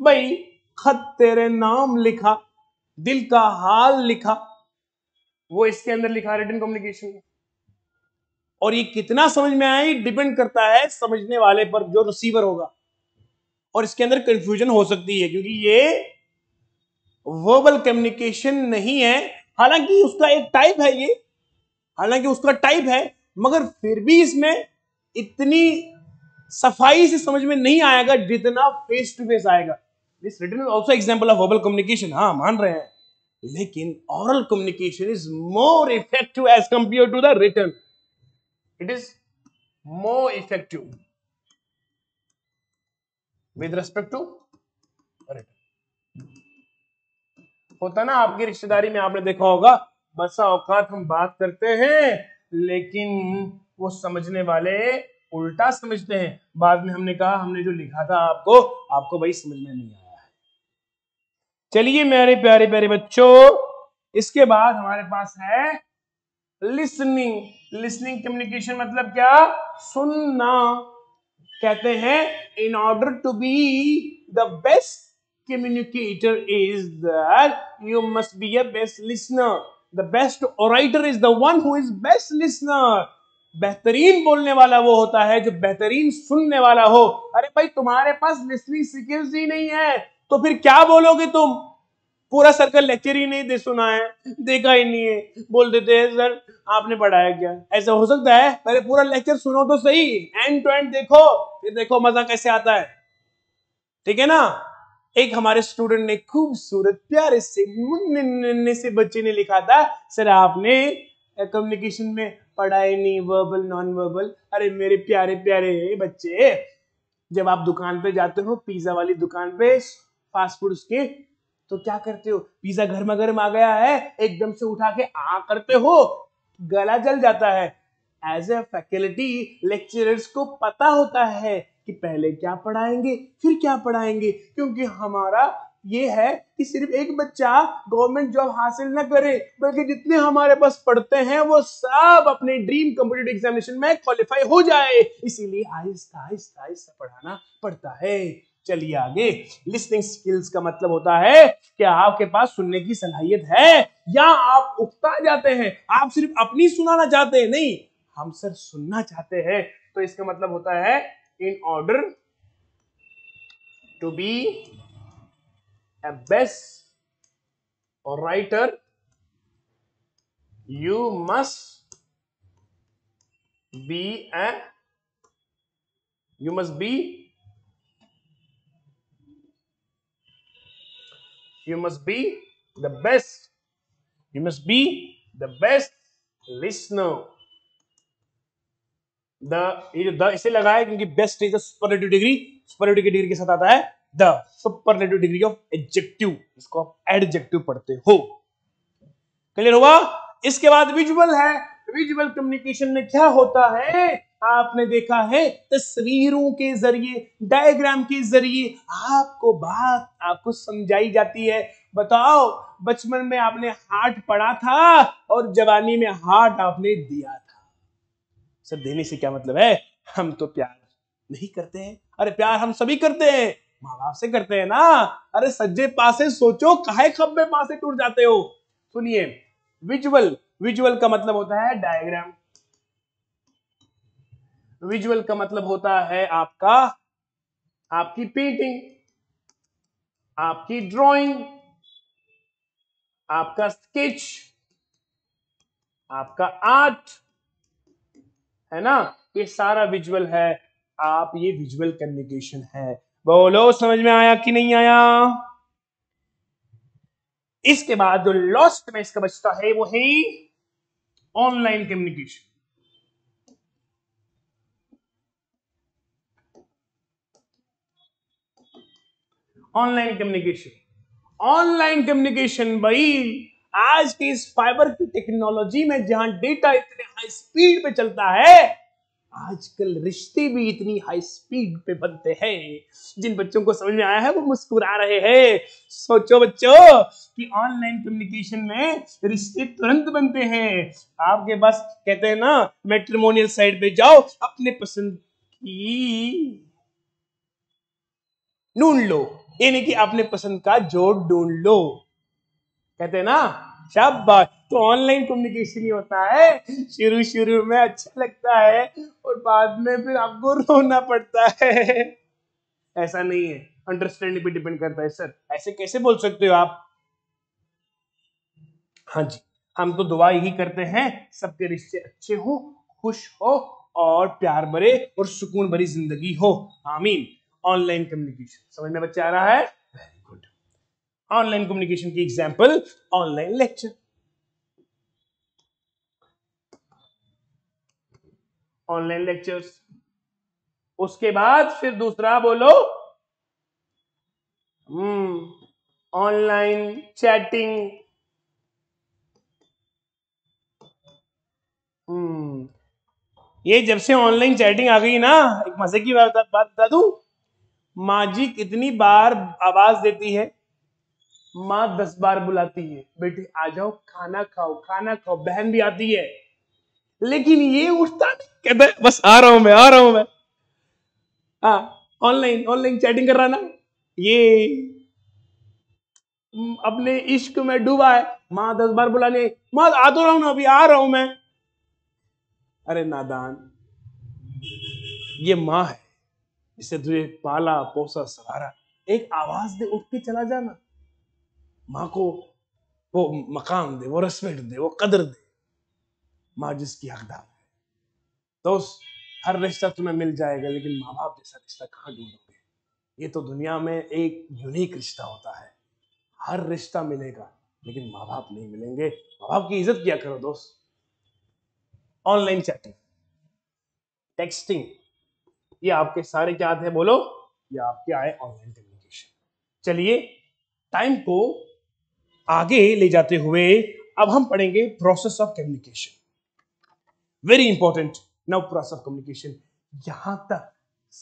भाई खत तेरे नाम लिखा, दिल का हाल लिखा, वो इसके अंदर लिखा है रिटन कम्युनिकेशन। और ये कितना समझ में आए डिपेंड करता है समझने वाले पर, जो रिसीवर होगा, और इसके अंदर कंफ्यूजन हो सकती है क्योंकि ये वर्बल कम्युनिकेशन नहीं है, हालांकि उसका एक टाइप है, ये हालांकि उसका टाइप है, मगर फिर भी इसमें इतनी सफाई से समझ में नहीं आएगा जितना फेस टू फेस आएगा। This written is also example of verbal communication, हाँ मान रहे हैं, लेकिन oral communication is more effective as compare to the written, it is more effective with respect to written. होता ना, आपकी रिश्तेदारी में आपने देखा होगा बसा औकात हम बात करते हैं लेकिन वो समझने वाले उल्टा समझते हैं। बाद में हमने कहा हमने जो लिखा था आपको, आपको भाई समझ में नहीं आया है। चलिए मेरे प्यारे प्यारे बच्चों, इसके बाद हमारे पास है लिसनिंग। लिसनिंग कम्युनिकेशन मतलब क्या? सुनना। कहते हैं in order to be the best communicator is that you must be a best listener. The best orator is the one who is best listener. बेहतरीन बोलने वाला वो होता है जो बेहतरीन सुनने वाला हो। अरे भाई तुम्हारे पास listening skills ही नहीं है तो फिर क्या बोलोगे तुम? पूरा सर्कल लेक्चर ही नहीं दे सुना है, देखा ही नहीं है, बोल देते हैं सर आपने पढ़ाया क्या? ऐसा हो सकता है? पहले पूरा लेक्चर सुनो तो सही, एंड टू एंड देखो, फिर देखो मजा कैसे आता है। ठीक है ना? एक हमारे स्टूडेंट ने खूबसूरत प्यारे से मुन्ने से बच्चे ने लिखा था, सर आपने कम्युनिकेशन में पढ़ाई नहीं, वर्बल नॉन वर्बल। अरे मेरे प्यारे प्यारे बच्चे, जब आप दुकान पे जाते हो, पिज्जा वाली दुकान पे, फास्ट फूड के, तो क्या करते हो? पिज्जा गर्मा गर्म आ गया है, एकदम से उठा के आ करते हो, गला जल जाता है। एज ए फैकल्टी लेक्चरर्स को पता होता है कि पहले क्या पढ़ाएंगे फिर क्या पढ़ाएंगे, क्योंकि हमारा ये है कि सिर्फ एक बच्चा गवर्नमेंट जॉब हासिल न करे बल्कि जितने हमारे पास पढ़ते हैं वो सब अपने ड्रीम कॉम्पिटिटिव एग्जामिनेशन में क्वालिफाई हो जाए, इसीलिए आहिस्ता आहिस्ता आहिस्ता पढ़ाना पड़ता है। चलिए आगे। लिसनिंग स्किल्स का मतलब होता है कि आपके पास सुनने की सलाहियत है या आप उकता जाते हैं, आप सिर्फ अपनी सुनाना चाहते हैं, नहीं हम सर सुनना चाहते हैं। तो इसका मतलब होता है in order to be a best orator you must be the best, you must be the best listener। The इसे लगाया क्योंकि best is superlative degree, superlative की डिग्री के साथ आता है the, superlative degree of adjective, इसको आप एडजेक्टिव पढ़ते हो। क्लियर हुआ? इसके बाद विजुअल है। विजुअल कम्युनिकेशन में क्या होता है? आपने देखा है तस्वीरों के जरिए, डायग्राम के जरिए आपको बात आपको समझाई जाती है। बताओ बचपन में आपने हार्ट पढ़ा था और जवानी में हार्ट आपने दिया था। सर देने से क्या मतलब है? हम तो प्यार नहीं करते हैं। अरे प्यार हम सभी करते हैं, माँ बाप से करते हैं ना। अरे सज्जे पासे सोचो, काहे खब्बे पासे टूट जाते हो। सुनिए विजुअल, विजुअल का मतलब होता है डायग्राम, विजुअल का मतलब होता है आपका, आपकी पेंटिंग, आपकी ड्राइंग, आपका स्केच, आपका आर्ट, है ना, ये सारा विजुअल है। आप ये विजुअल कम्युनिकेशन है। बोलो समझ में आया कि नहीं आया? इसके बाद जो लास्ट में इसका बचता है वो है online communication. Online communication, online communication भाई आज की इस फाइबर की टेक्नोलॉजी में जहां डेटा इतने हाई स्पीड पे चलता है, आजकल रिश्ते भी इतनी हाई स्पीड पे बनते हैं। जिन बच्चों को समझ में आया है वो मुस्कुरा रहे हैं। सोचो बच्चों कि ऑनलाइन कम्युनिकेशन में रिश्ते तुरंत बनते हैं। आपके पास कहते हैं ना मैट्रिमोनियल साइट पे जाओ, अपने पसंद की ढूंढ लो, यानी कि अपने पसंद का जोड़ ढूंढ लो, कहते हैं ना, शाबाश। तो ऑनलाइन कम्युनिकेशन ही होता है। शुरू शुरू में अच्छा लगता है और बाद में फिर आपको रोना पड़ता है। ऐसा नहीं है, अंडरस्टैंडिंग पे डिपेंड करता है। सर ऐसे कैसे बोल सकते हो आप? हाँ जी, हम तो दुआ यही करते हैं सबके रिश्ते अच्छे हो, खुश हो और प्यार भरे और सुकून भरी जिंदगी हो, आमीन। ऑनलाइन कम्युनिकेशन समझ में बच्चा आ रहा है? ऑनलाइन कम्युनिकेशन की example online lecture, online lectures. उसके बाद फिर दूसरा बोलो ऑनलाइन चैटिंग, ये जब से ऑनलाइन चैटिंग आ गई ना, एक मजे की बात बता दूं, माजिक इतनी बार आवाज देती है, माँ 10 बार बुलाती है, बेटे आ जाओ खाना खाओ खाना खाओ, बहन भी आती है, लेकिन ये उठता नहीं, कहता है बस आ रहा हूं मैं। हाँ, ऑनलाइन चैटिंग कर रहा ना, ये अपने इश्क में डूबा है, माँ 10 बार बुलाने, माँ आ तो रहा हूं ना, अभी आ रहा हूं मैं। अरे नादान, ये माँ है जिसे तुझे पाला पोसा सहारा, एक आवाज दे उठ के चला जाना। माँ को वो मकाम दे, वो रेस्पेक्ट दे, वो कदर दे, माँ जिसकी हकदार है। दोस्त, हर रिश्ता तुम्हें मिल जाएगा, लेकिन माँ बाप जैसा रिश्ता कहाँ ढूंढोगे। ये तो दुनिया में एक यूनिक रिश्ता होता है, हर रिश्ता मिलेगा लेकिन माँ बाप नहीं मिलेंगे। माँ बाप की इज्जत किया करो दोस्त। ऑनलाइन चैटिंग, टेक्सटिंग, ये आपके सारे क्या थे बोलो, ये आपके आए ऑनलाइन कम्युनिकेशन। चलिए टाइम को आगे ले जाते हुए अब हम पढ़ेंगे process of communication. Very important now, process of communication. यहां तक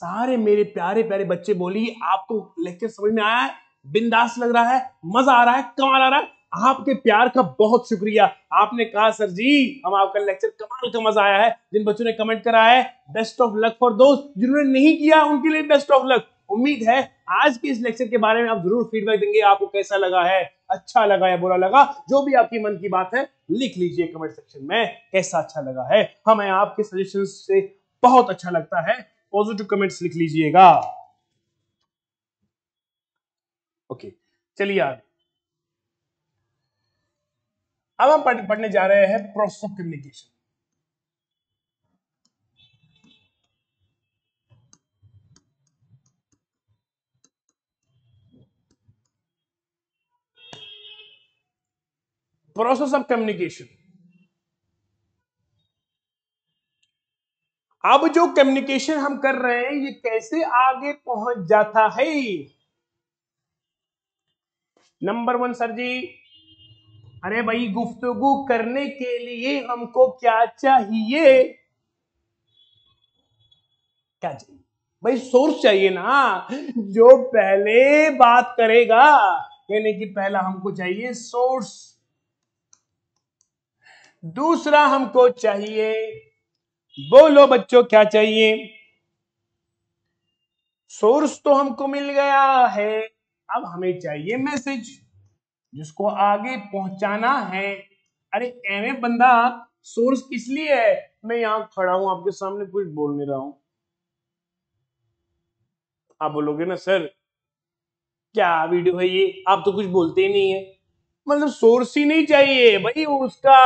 सारे मेरे प्यारे प्यारे बच्चे, बोलिए आपको लेक्चर समझ में आया है? बिंदास लग रहा है, मजा आ रहा है, कमाल आ रहा है। आपके प्यार का बहुत शुक्रिया। आपने कहा सर जी हम आपका लेक्चर कमाल का मजा आया है। जिन बच्चों ने कमेंट करा है बेस्ट ऑफ लक फॉर दोस्त, जिन्होंने नहीं किया उनके लिए बेस्ट ऑफ लक। उम्मीद है आज के इस लेक्चर के बारे में आप जरूर फीडबैक देंगे, आपको कैसा लगा है, अच्छा लगा या बुरा लगा, जो भी आपकी मन की बात है लिख लीजिए कमेंट सेक्शन में, कैसा अच्छा लगा है। हमें आपके सजेशन से बहुत अच्छा लगता है, पॉजिटिव कमेंट्स लिख लीजिएगा। ओके, चलिए यार अब हम पढ़ने जा रहे हैं process of communication. Process of communication. अब जो कम्युनिकेशन हम कर रहे हैं ये कैसे आगे पहुंच जाता है। नंबर 1 सर जी, अरे भाई गुफ्तगू करने के लिए हमको क्या चाहिए? क्या चाहिए भाई? सोर्स चाहिए ना, जो पहले बात करेगा। यानी कि पहला हमको चाहिए सोर्स, दूसरा हमको चाहिए, बोलो बच्चों क्या चाहिए? सोर्स तो हमको मिल गया है, अब हमें चाहिए मैसेज जिसको आगे पहुंचाना है। अरे एमे बंदा सोर्स किस लिए है? मैं यहां खड़ा हूं आपके सामने, कुछ बोल नहीं रहा हूं। आप बोलोगे ना सर क्या वीडियो है ये, आप तो कुछ बोलते ही नहीं है। मतलब सोर्स ही नहीं चाहिए भाई, उसका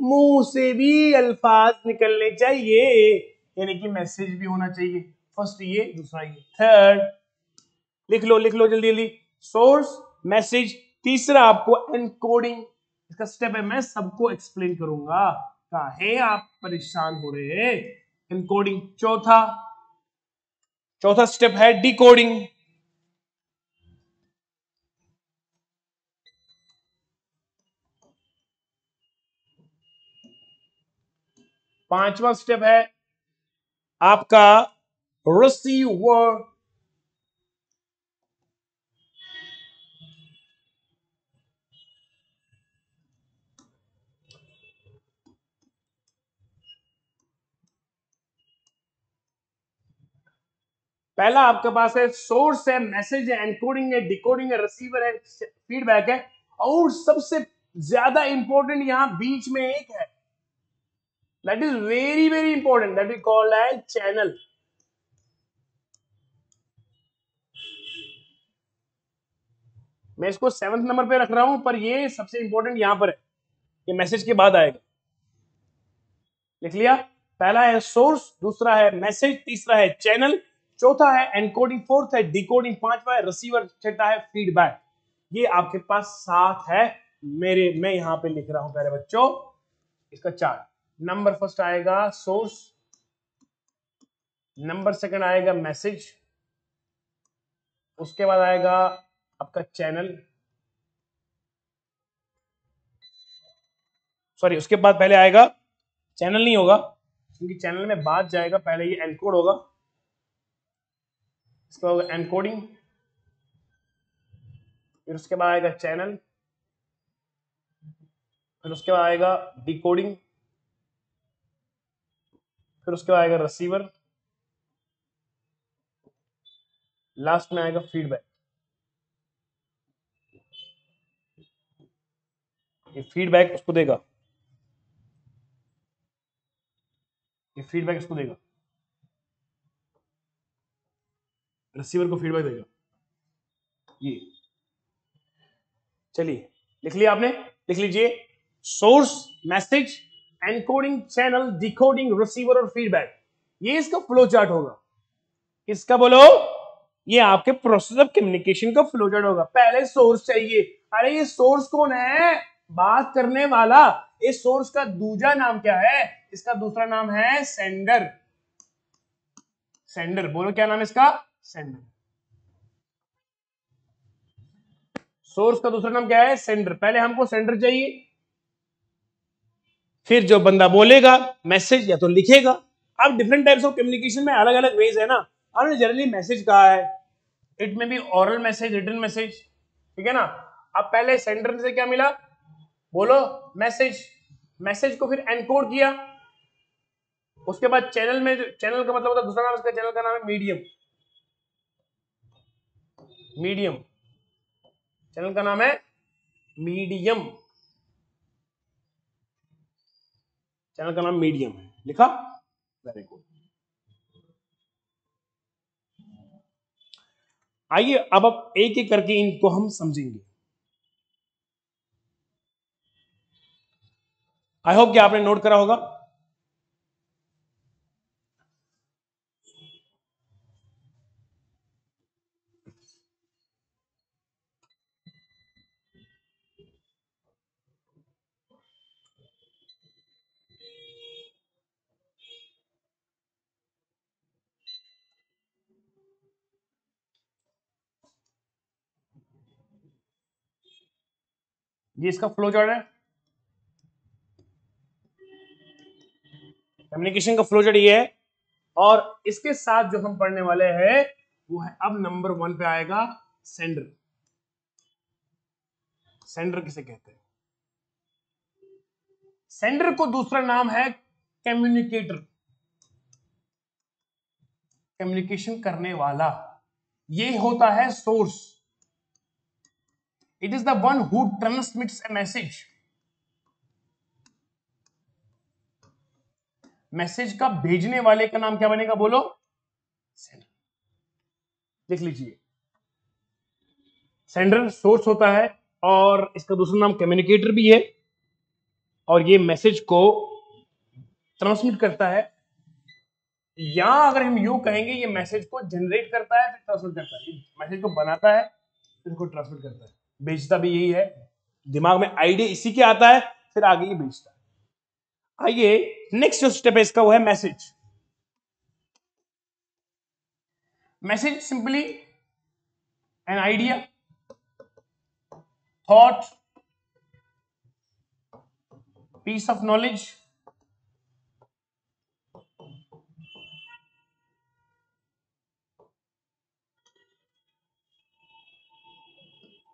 मुंह से भी अल्फाज निकलने चाहिए, यानी कि मैसेज भी होना चाहिए। फर्स्ट ये, दूसरा ये, थर्ड लिख लो जल्दी जल्दी, सोर्स, मैसेज, तीसरा आपको एनकोडिंग। इसका स्टेप है, मैं सबको एक्सप्लेन करूंगा काहे आप परेशान हो रहे हैं। एनकोडिंग चौथा स्टेप है, डिकोडिंग। पांचवा स्टेप है आपका रिसीवर। पहला आपके पास है सोर्स है, मैसेज है, एनकोडिंग है, डिकोडिंग है, रिसीवर है, फीडबैक है, और सबसे ज्यादा इंपॉर्टेंट यहां बीच में एक है, that is very very important, that we call as channel. मैं इसको 7th नंबर पे रख रहा हूं, पर ये सबसे इंपॉर्टेंट यहां पर है, ये मैसेज के बाद आएगा। लिख लिया? पहला है सोर्स, दूसरा है मैसेज, तीसरा है चैनल, चौथा है एनकोडिंग, फोर्थ है डिकोडिंग, पांचवा है रिसीवर, छठा है फीडबैक। ये आपके पास 7 है। मैं यहां पे लिख रहा हूं प्यारे बच्चों, इसका 4 नंबर। फर्स्ट आएगा सोर्स, नंबर 2 आएगा मैसेज, उसके बाद आएगा आपका चैनल, सॉरी उसके बाद पहले आएगा चैनल नहीं होगा क्योंकि चैनल में बाद जाएगा, पहले ये एनकोड होगा, इसका होगा एनकोडिंग, फिर उसके बाद आएगा चैनल, फिर उसके बाद आएगा डिकोडिंग, फिर उसके बाद आएगा रिसीवर, लास्ट में आएगा फीडबैक। ये फीडबैक उसको देगा, ये फीडबैक इसको देगा, रिसीवर को फीडबैक देगा। ये चलिए लिख लिया आपने, लिख लीजिए source, message, encoding, channel, decoding, receiver और फीडबैक। ये इसका फ्लो चार्ट होगा, इसका बोलो ये आपके प्रोसेस ऑफ कम्युनिकेशन का फ्लो चार्ट होगा। पहले सोर्स चाहिए, अरे ये सोर्स कौन है? बात करने वाला। इस सोर्स का दूसरा नाम क्या है? इसका दूसरा नाम है सेंडर। सेंडर बोलो क्या नाम है इसका? सेंडर। सोर्स का दूसरा नाम क्या है? सेंडर। पहले हमको सेंडर चाहिए, फिर जो बंदा बोलेगा मैसेज या तो लिखेगा। अब डिफरेंट टाइप्स ऑफ कम्युनिकेशन में अलग अलग वेज है ना, हमने जनरली मैसेज कहा है, इट में भी ऑरल मैसेज, रिटन मैसेज, ठीक है ना। अब पहले सेंडर से क्या मिला बोलो? मैसेज। मैसेज को फिर एनकोड किया, उसके बाद चैनल में, चैनल का मतलब होता है दूसरा नाम, इसका चैनल का नाम है मीडियम। मीडियम, चैनल का नाम है मीडियम, चैनल का नाम मीडियम है, लिखा। Very good. आइए अब आप एक एक करके इनको हम समझेंगे। आई होप कि आपने नोट करा होगा। ये इसका फ्लो चार्ट है, कम्युनिकेशन का फ्लो चार्ट ये है। और इसके साथ जो हम पढ़ने वाले हैं वो है, अब नंबर 1 पे आएगा सेंडर। सेंडर किसे कहते हैं? सेंडर को दूसरा नाम है कम्युनिकेटर, कम्युनिकेशन करने वाला। ये होता है source, it is the one who transmits a message. Message का भेजने वाले का नाम क्या बनेगा बोलो? सेंडर। लिख लीजिए, सेंडर सोर्स होता है और इसका दूसरा नाम कम्युनिकेटर भी है, और ये मैसेज को ट्रांसमिट करता है, या अगर हम यूं कहेंगे ये मैसेज को जनरेट करता है फिर ट्रांसमिट करता है। मैसेज को बनाता है फिर इसको ट्रांसमिट करता है, भेजता भी यही है, दिमाग में आइडिया इसी के आता है, फिर आगे ये भेजता है। आइए नेक्स्ट जो स्टेप है इसका वो है message. Message simply an idea, thought, piece of knowledge,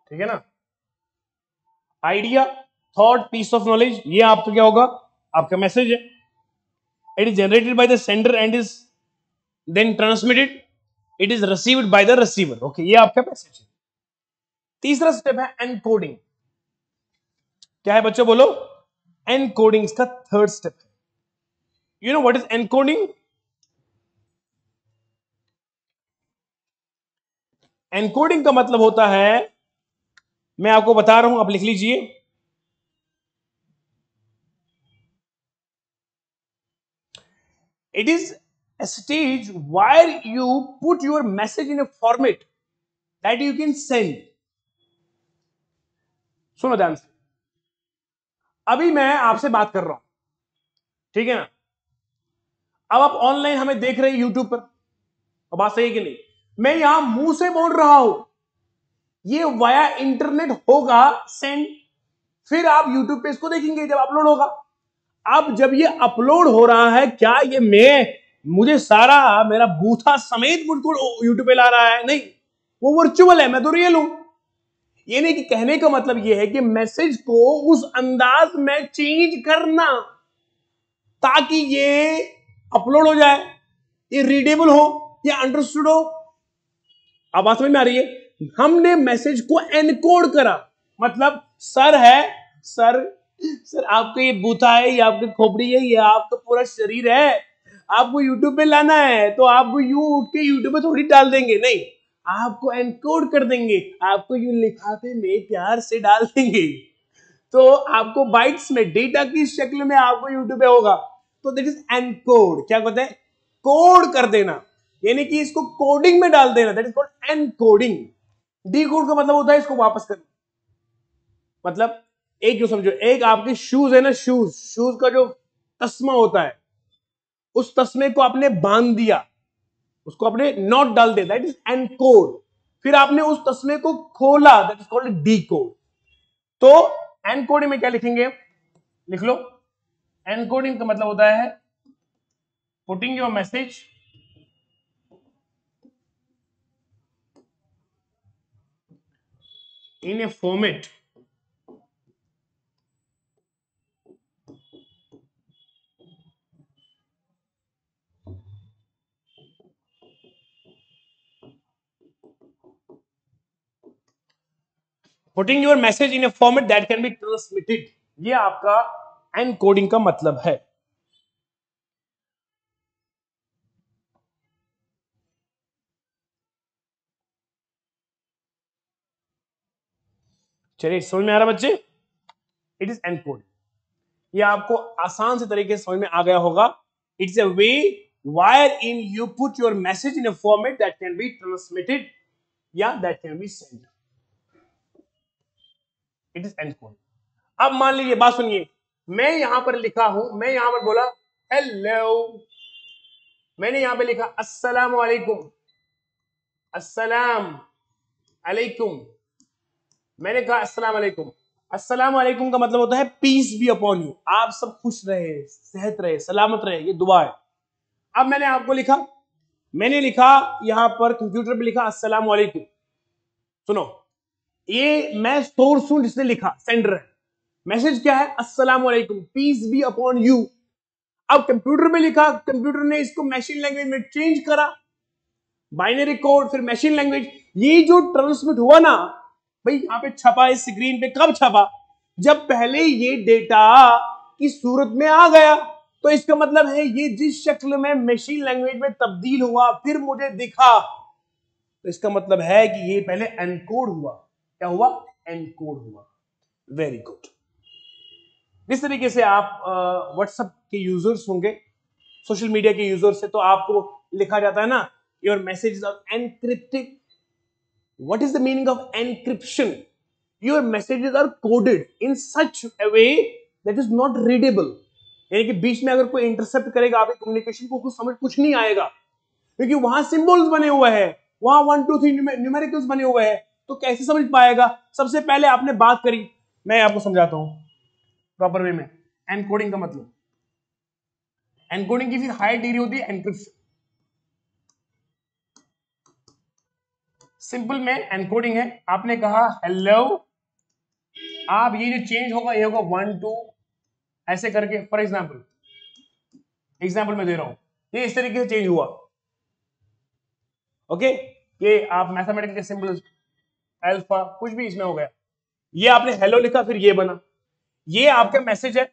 ठीक है ना। Idea, thought, piece of knowledge, ये आपको क्या होगा? आपका मैसेज है। It is generated by the sender and is then transmitted, it is received by the receiver. Okay, ये आपका मैसेज है। तीसरा स्टेप है एनकोडिंग। क्या है बच्चों बोलो? एनकोडिंग इसका थर्ड स्टेप है। You know what is encoding? Encoding का मतलब होता है, मैं आपको बता रहा हूं आप लिख लीजिए, it is a stage where you put your message in a format that you can send. सुनो ध्यान से, अभी मैं आपसे बात कर रहा हूं, ठीक है ना। अब आप ऑनलाइन हमें देख रहे हैं यूट्यूब पर, बात सही है कि नहीं? मैं यहां मुंह से बोल रहा हूं, ये वाया इंटरनेट होगा सेंड, फिर आप YouTube पे इसको देखेंगे जब अपलोड होगा। अब जब ये अपलोड हो रहा है, क्या ये मुझे सारा मेरा बूथा समेत मुझको YouTube पे ला रहा है? नहीं, वो वर्चुअल है, मैं तो रियल हूं। ये नहीं कि कहने का मतलब ये है कि मैसेज को उस अंदाज में चेंज करना ताकि ये अपलोड हो जाए, ये रीडेबल हो, ये अंडरस्टूड हो। अब बात समझ में आ रही है? हमने मैसेज को एनकोड करा, मतलब सर है, सर आपका ये बूथा है, ये आपकी खोपड़ी है, ये आपका पूरा शरीर है, आपको YouTube पे लाना है, तो आपको यूं उठ के YouTube पे थोड़ी डाल देंगे, नहीं, आपको एनकोड कर देंगे, आपको यूं लिफाफे में प्यार से डाल देंगे, तो आपको बाइट्स में डेटा की शक्ल में आपको YouTube पे होगा। तो दैट इज एनकोड। क्या कहते हैं? कोड कर देना, यानी कि इसको कोडिंग में डाल देना, that is called encoding. Decode का मतलब होता है इसको वापस करना। मतलब एक जो समझो, एक आपके शूज है ना, शूज का जो तस्मा होता है, उस तस्मे को आपने बांध दिया, उसको आपने नॉट डाल दिया, दैट इज एनकोड। फिर आपने उस तस्मे को खोला, दैट इज कॉल्ड डीकोड। तो एनकोडिंग में क्या लिखेंगे? लिख लो, एनकोडिंग का मतलब होता है putting your message in a format putting your message in a format that can be transmitted। ये आपका encoding का मतलब है। चलिए, समझ में आ रहा बच्चे? It is encoding. ये आपको आसान से तरीके से समझ में आ गया होगा। It's a way where in you put your message in a format that can be transmitted या that can be send. It is encoding. अब मान लीजिए, बात सुनिए, मैं यहां पर लिखा हूं, मैं यहां पर बोला हेलो, मैंने यहां पे लिखा अस्सलाम वालेकुम, अस्सलाम वालेकुम, मैंने कहा अस्सलाम वालेकुम। अस्सलाम वालेकुम का मतलब होता है पीस बी अपॉन यू, आप सब खुश रहे, सेहत रहे, सलामत रहे, ये दुआ है। अब मैंने आपको लिखा, मैंने लिखा यहां पर कंप्यूटर पे लिखा अस्सलाम वालेकुम। सुनो, ये मैं सोर्स हूं जिसने लिखा, सेंडर है। मैसेज क्या है? अस्सलाम वालेकुम, पीस बी अपॉन यू। अब कंप्यूटर पे लिखा, कंप्यूटर ने इसको मशीन लैंग्वेज में चेंज करा, बाइनरी कोड, फिर मशीन लैंग्वेज। ये जो ट्रांसमिट हुआ ना भाई, यहाँ पे छपा इस स्क्रीन पे, कब छपा? जब पहले ये डेटा की सूरत में आ गया। तो इसका मतलब है ये जिस शक्ल में मशीन लैंग्वेज में तब्दील हुआ, फिर मुझे दिखा, तो इसका मतलब है कि ये पहले एनकोड हुआ। क्या हुआ? एनकोड हुआ। Very good. इस तरीके से आप व्हाट्सएप के यूजर्स होंगे, सोशल मीडिया के यूजर्स से, तो आपको लिखा जाता है ना, your messages are encrypted. What is the meaning of encryption? Your messages are coded in such a way that is not readable। यानी कि बीच में अगर कोई इंटरसेप्ट करेगा आपकी कम्युनिकेशन को, कुछ समझ कुछ नहीं आएगा, क्योंकि वहां सिंबल्स बने हुए हैं, वहां 1 2 3 न्यूमेरिकल्स बने हुए हैं, तो कैसे समझ पाएगा? सबसे पहले आपने बात करी, मैं आपको समझाता हूं प्रॉपर वे में एनकोडिंग का मतलब। एनकोडिंग की फिर हाई डिग्री होती है एनक्रिप्शन। सिंपल में एनकोडिंग है, आपने कहा हेलो, आप ये जो चेंज होगा ये होगा 1 2 ऐसे करके। फॉर एग्जाम्पल मैं दे रहा हूं, ये इस तरीके से चेंज हुआ। ओके, ये आप मैथमेटिक्स के सिंबल्स अल्फा कुछ भी इसमें हो गया। ये आपने हेलो लिखा, फिर ये बना, ये आपका मैसेज है,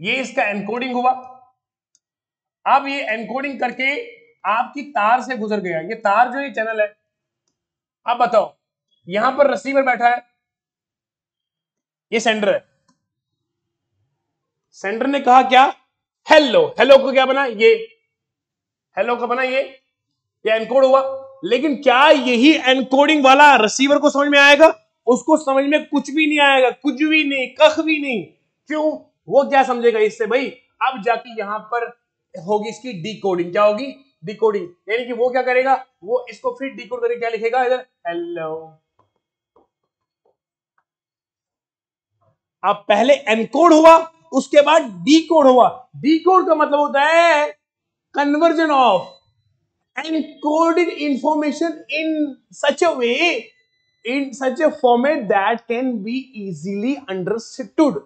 ये इसका एनकोडिंग हुआ। अब ये एनकोडिंग करके आपकी तार से गुजर गया, ये तार जो ये चैनल है। अब बताओ, यहां पर रिसीवर बैठा है, ये सेंडर है। सेंडर ने कहा क्या? हेलो। हेलो को क्या बना? ये हेलो का बना, ये एनकोड हुआ। लेकिन क्या यही एनकोडिंग वाला रिसीवर को समझ में आएगा? उसको समझ में कुछ भी नहीं आएगा, कुछ भी नहीं, कख भी नहीं। क्यों? वो क्या समझेगा इससे? भाई अब जाके यहां पर होगी इसकी डीकोडिंग। क्या होगी? डिकोडिंग, यानी कि वो क्या करेगा, वो इसको फिर डिकोड करके क्या लिखेगा इधर हेलो। अब पहले एनकोड हुआ, उसके बाद डीकोड हुआ। डीकोड का मतलब होता है conversion of encoded information in such a format that can be easily understood.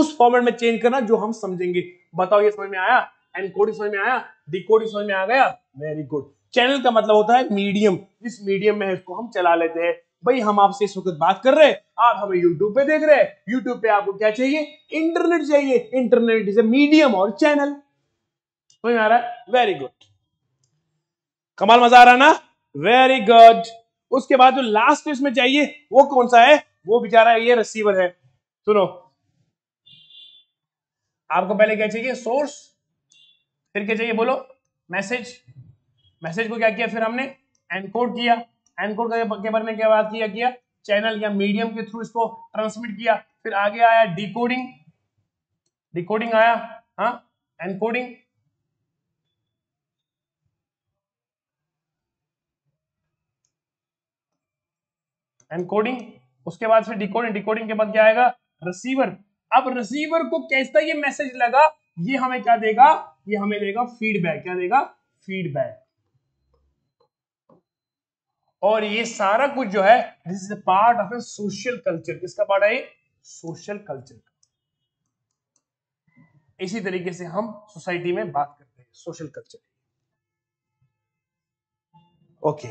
उस फॉर्मेट में चेंज करना जो हम समझेंगे। बताओ ये समझ में आया? एनकोडिंग समझ में आया, डिकोडिंग समझ में आ गया? Very good. चैनल का मतलब होता है मीडियम, जिस मीडियम में इसको हम चला लेते हैं। भाई हम आपसे इस वक्त बात कर रहे हैं, आप हमें YouTube पे देख रहे हैं, YouTube पे आपको क्या चाहिए, इंटरनेट चाहिए। इंटरनेट इज अ मीडियम और चैनल। समझ आ रहा है? वेरी गुड, कमाल, मजा आ रहा है ना? Very good. उसके बाद जो लास्ट इसमें चाहिए वो कौन सा है? वो बेचारा ये रिसीवर है। सुनो, आपको पहले क्या चाहिए, सोर्स, फिर क्या चाहिए बोलो, मैसेज। मैसेज को क्या किया फिर हमने, एनकोड किया। एनकोड के बारे में क्या बात किया? चैनल या मीडियम के थ्रू इसको ट्रांसमिट किया। फिर आगे आया डिकोडिंग, डिकोडिंग आया, हाँ एनकोडिंग, एनकोडिंग, उसके बाद फिर डिकोडिंग। डिकोडिंग के बाद क्या आएगा, रिसीवर। अब रिसीवर को कैसा ये मैसेज लगा, ये हमें क्या देगा, ये हमें देगा फीडबैक। क्या देगा? फीडबैक। और ये सारा कुछ जो है this is a part of a social culture. किसका पार्ट है ये? Social culture. इसी तरीके से हम सोसाइटी में बात करते हैं, social culture. Okay,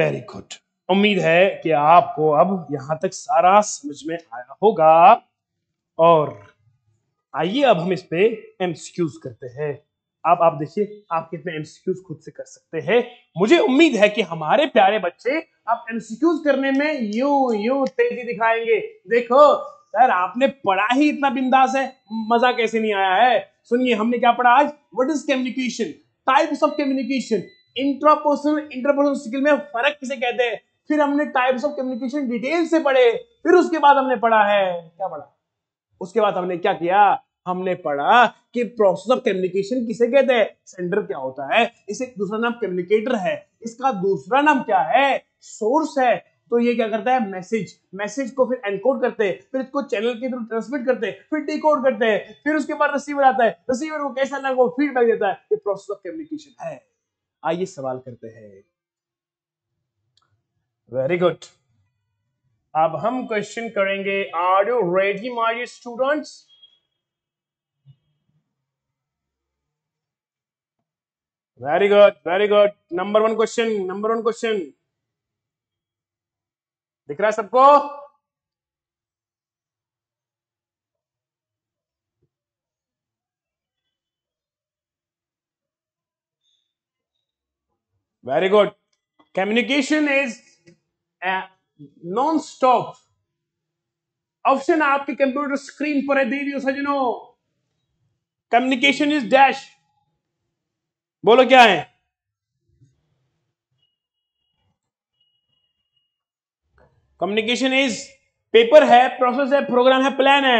very good. उम्मीद है कि आपको अब यहां तक सारा समझ में आया होगा। और आइए अब हम इस पे एमसीक्यूज करते हैं। आप देखिए आप कितने एमसीक्यूज खुद से कर सकते हैं। मुझे उम्मीद है कि हमारे प्यारे बच्चे आप एमसीक्यूज करने में यूं तेजी दिखाएंगे। देखो सर आपने पढ़ा ही इतना बिंदास है, मजा कैसे नहीं आया है। सुनिए हमने क्या पढ़ा आज, what is communication, types of communication, intrapersonal skill में फर्क किसे कहते हैं, फिर हमने टाइप्स ऑफ कम्युनिकेशन डिटेल से पढ़े। फिर उसके बाद हमने पढ़ा है, क्या पढ़ा, उसके बाद हमने क्या किया, हमने पढ़ा कि प्रोसेस ऑफ कम्युनिकेशन किसे कहते हैं, सेंडर क्या होता है, इसे दूसरा नाम कम्युनिकेटर है, इसका दूसरा नाम क्या है, सोर्स है। तो ये क्या करता है, मैसेज। मैसेज को फिर एनकोड करते हैं, फिर इसको चैनल के थ्रू ट्रांसमिट करते हैं, फिर डिकोड करते हैं, फिर उसके बाद रिसीवर आता है। रिसीवर को कैसा लगा, वो फीडबैक देता है। ये प्रोसेस ऑफ कम्युनिकेशन है। आइए सवाल करते हैं। वेरी गुड, अब हम क्वेश्चन करेंगे। Are you ready my dear students? Very good, very good. Number one question दिख रहा है सबको? Very good. Communication is non stop. Option आपके कंप्यूटर स्क्रीन पर है देवियों सजनों। कम्युनिकेशन इज डैश, बोलो क्या है? कम्युनिकेशन इज पेपर है, प्रोसेस है, प्रोग्राम है, प्लान है।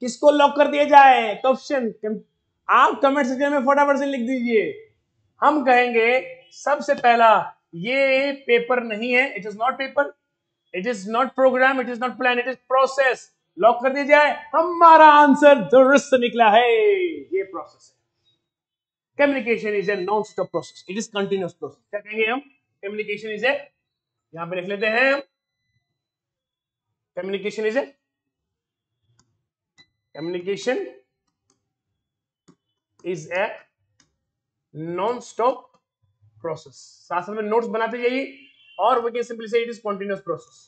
किसको लॉक कर दिया जाए? क्वेश्चन आप कमेंट सेक्शन में फटाफट से लिख दीजिए। हम कहेंगे सबसे पहला ये पेपर नहीं है, it is not paper, it is not program, it is not plan, it is process. Lock कर दिया जाए। हमारा आंसर दुरुस्त निकला है, ये प्रोसेस है। Communication is a non-stop process. It is continuous process. क्या कहेंगे हम? Communication is a, यहाँ पे लिख लेते हैं हम, communication is a non-stop process. साथ में notes बनाते जाइए। और we can simply say it is continuous process.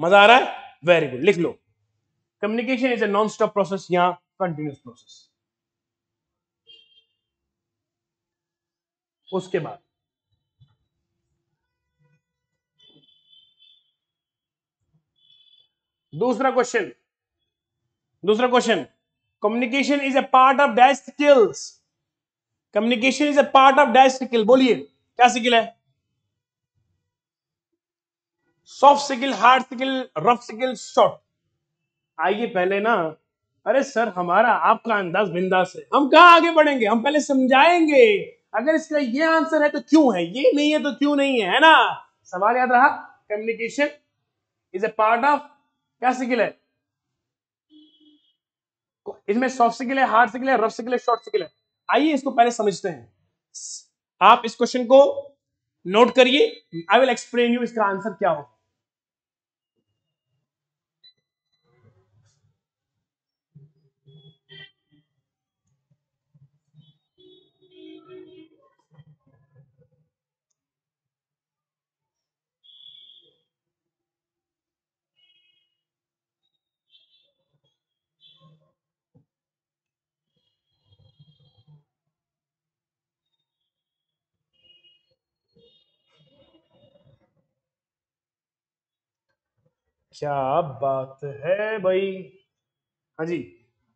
मजा आ रहा है? Very good, लिख लो। Communication is a non-stop process, यहाँ कंटिन्यूस प्रोसेस। उसके बाद दूसरा question, communication is a part of dash skills. Communication is a part of dash skill, बोलिए क्या स्किल है? Soft skill, hard skill, rough skill, short. आइए पहले ना अरे सर हमारा आपका अंदाज बिंदास है, हम कहाँ आगे बढ़ेंगे, हम पहले समझाएंगे अगर इसका ये आंसर है तो क्यों है, ये नहीं है तो क्यों नहीं है, है ना। सवाल याद रहा, communication is a part of क्या स्किल है, इसमें सॉफ्ट स्किल है, हार्ड स्किल है, रफ स्किल है, शॉर्ट स्किल है। आइए इसको पहले समझते हैं। आप इस क्वेश्चन को नोट करिए, आई विल एक्सप्लेन यू इसका आंसर क्या हो। क्या बात है भाई। हाँ जी,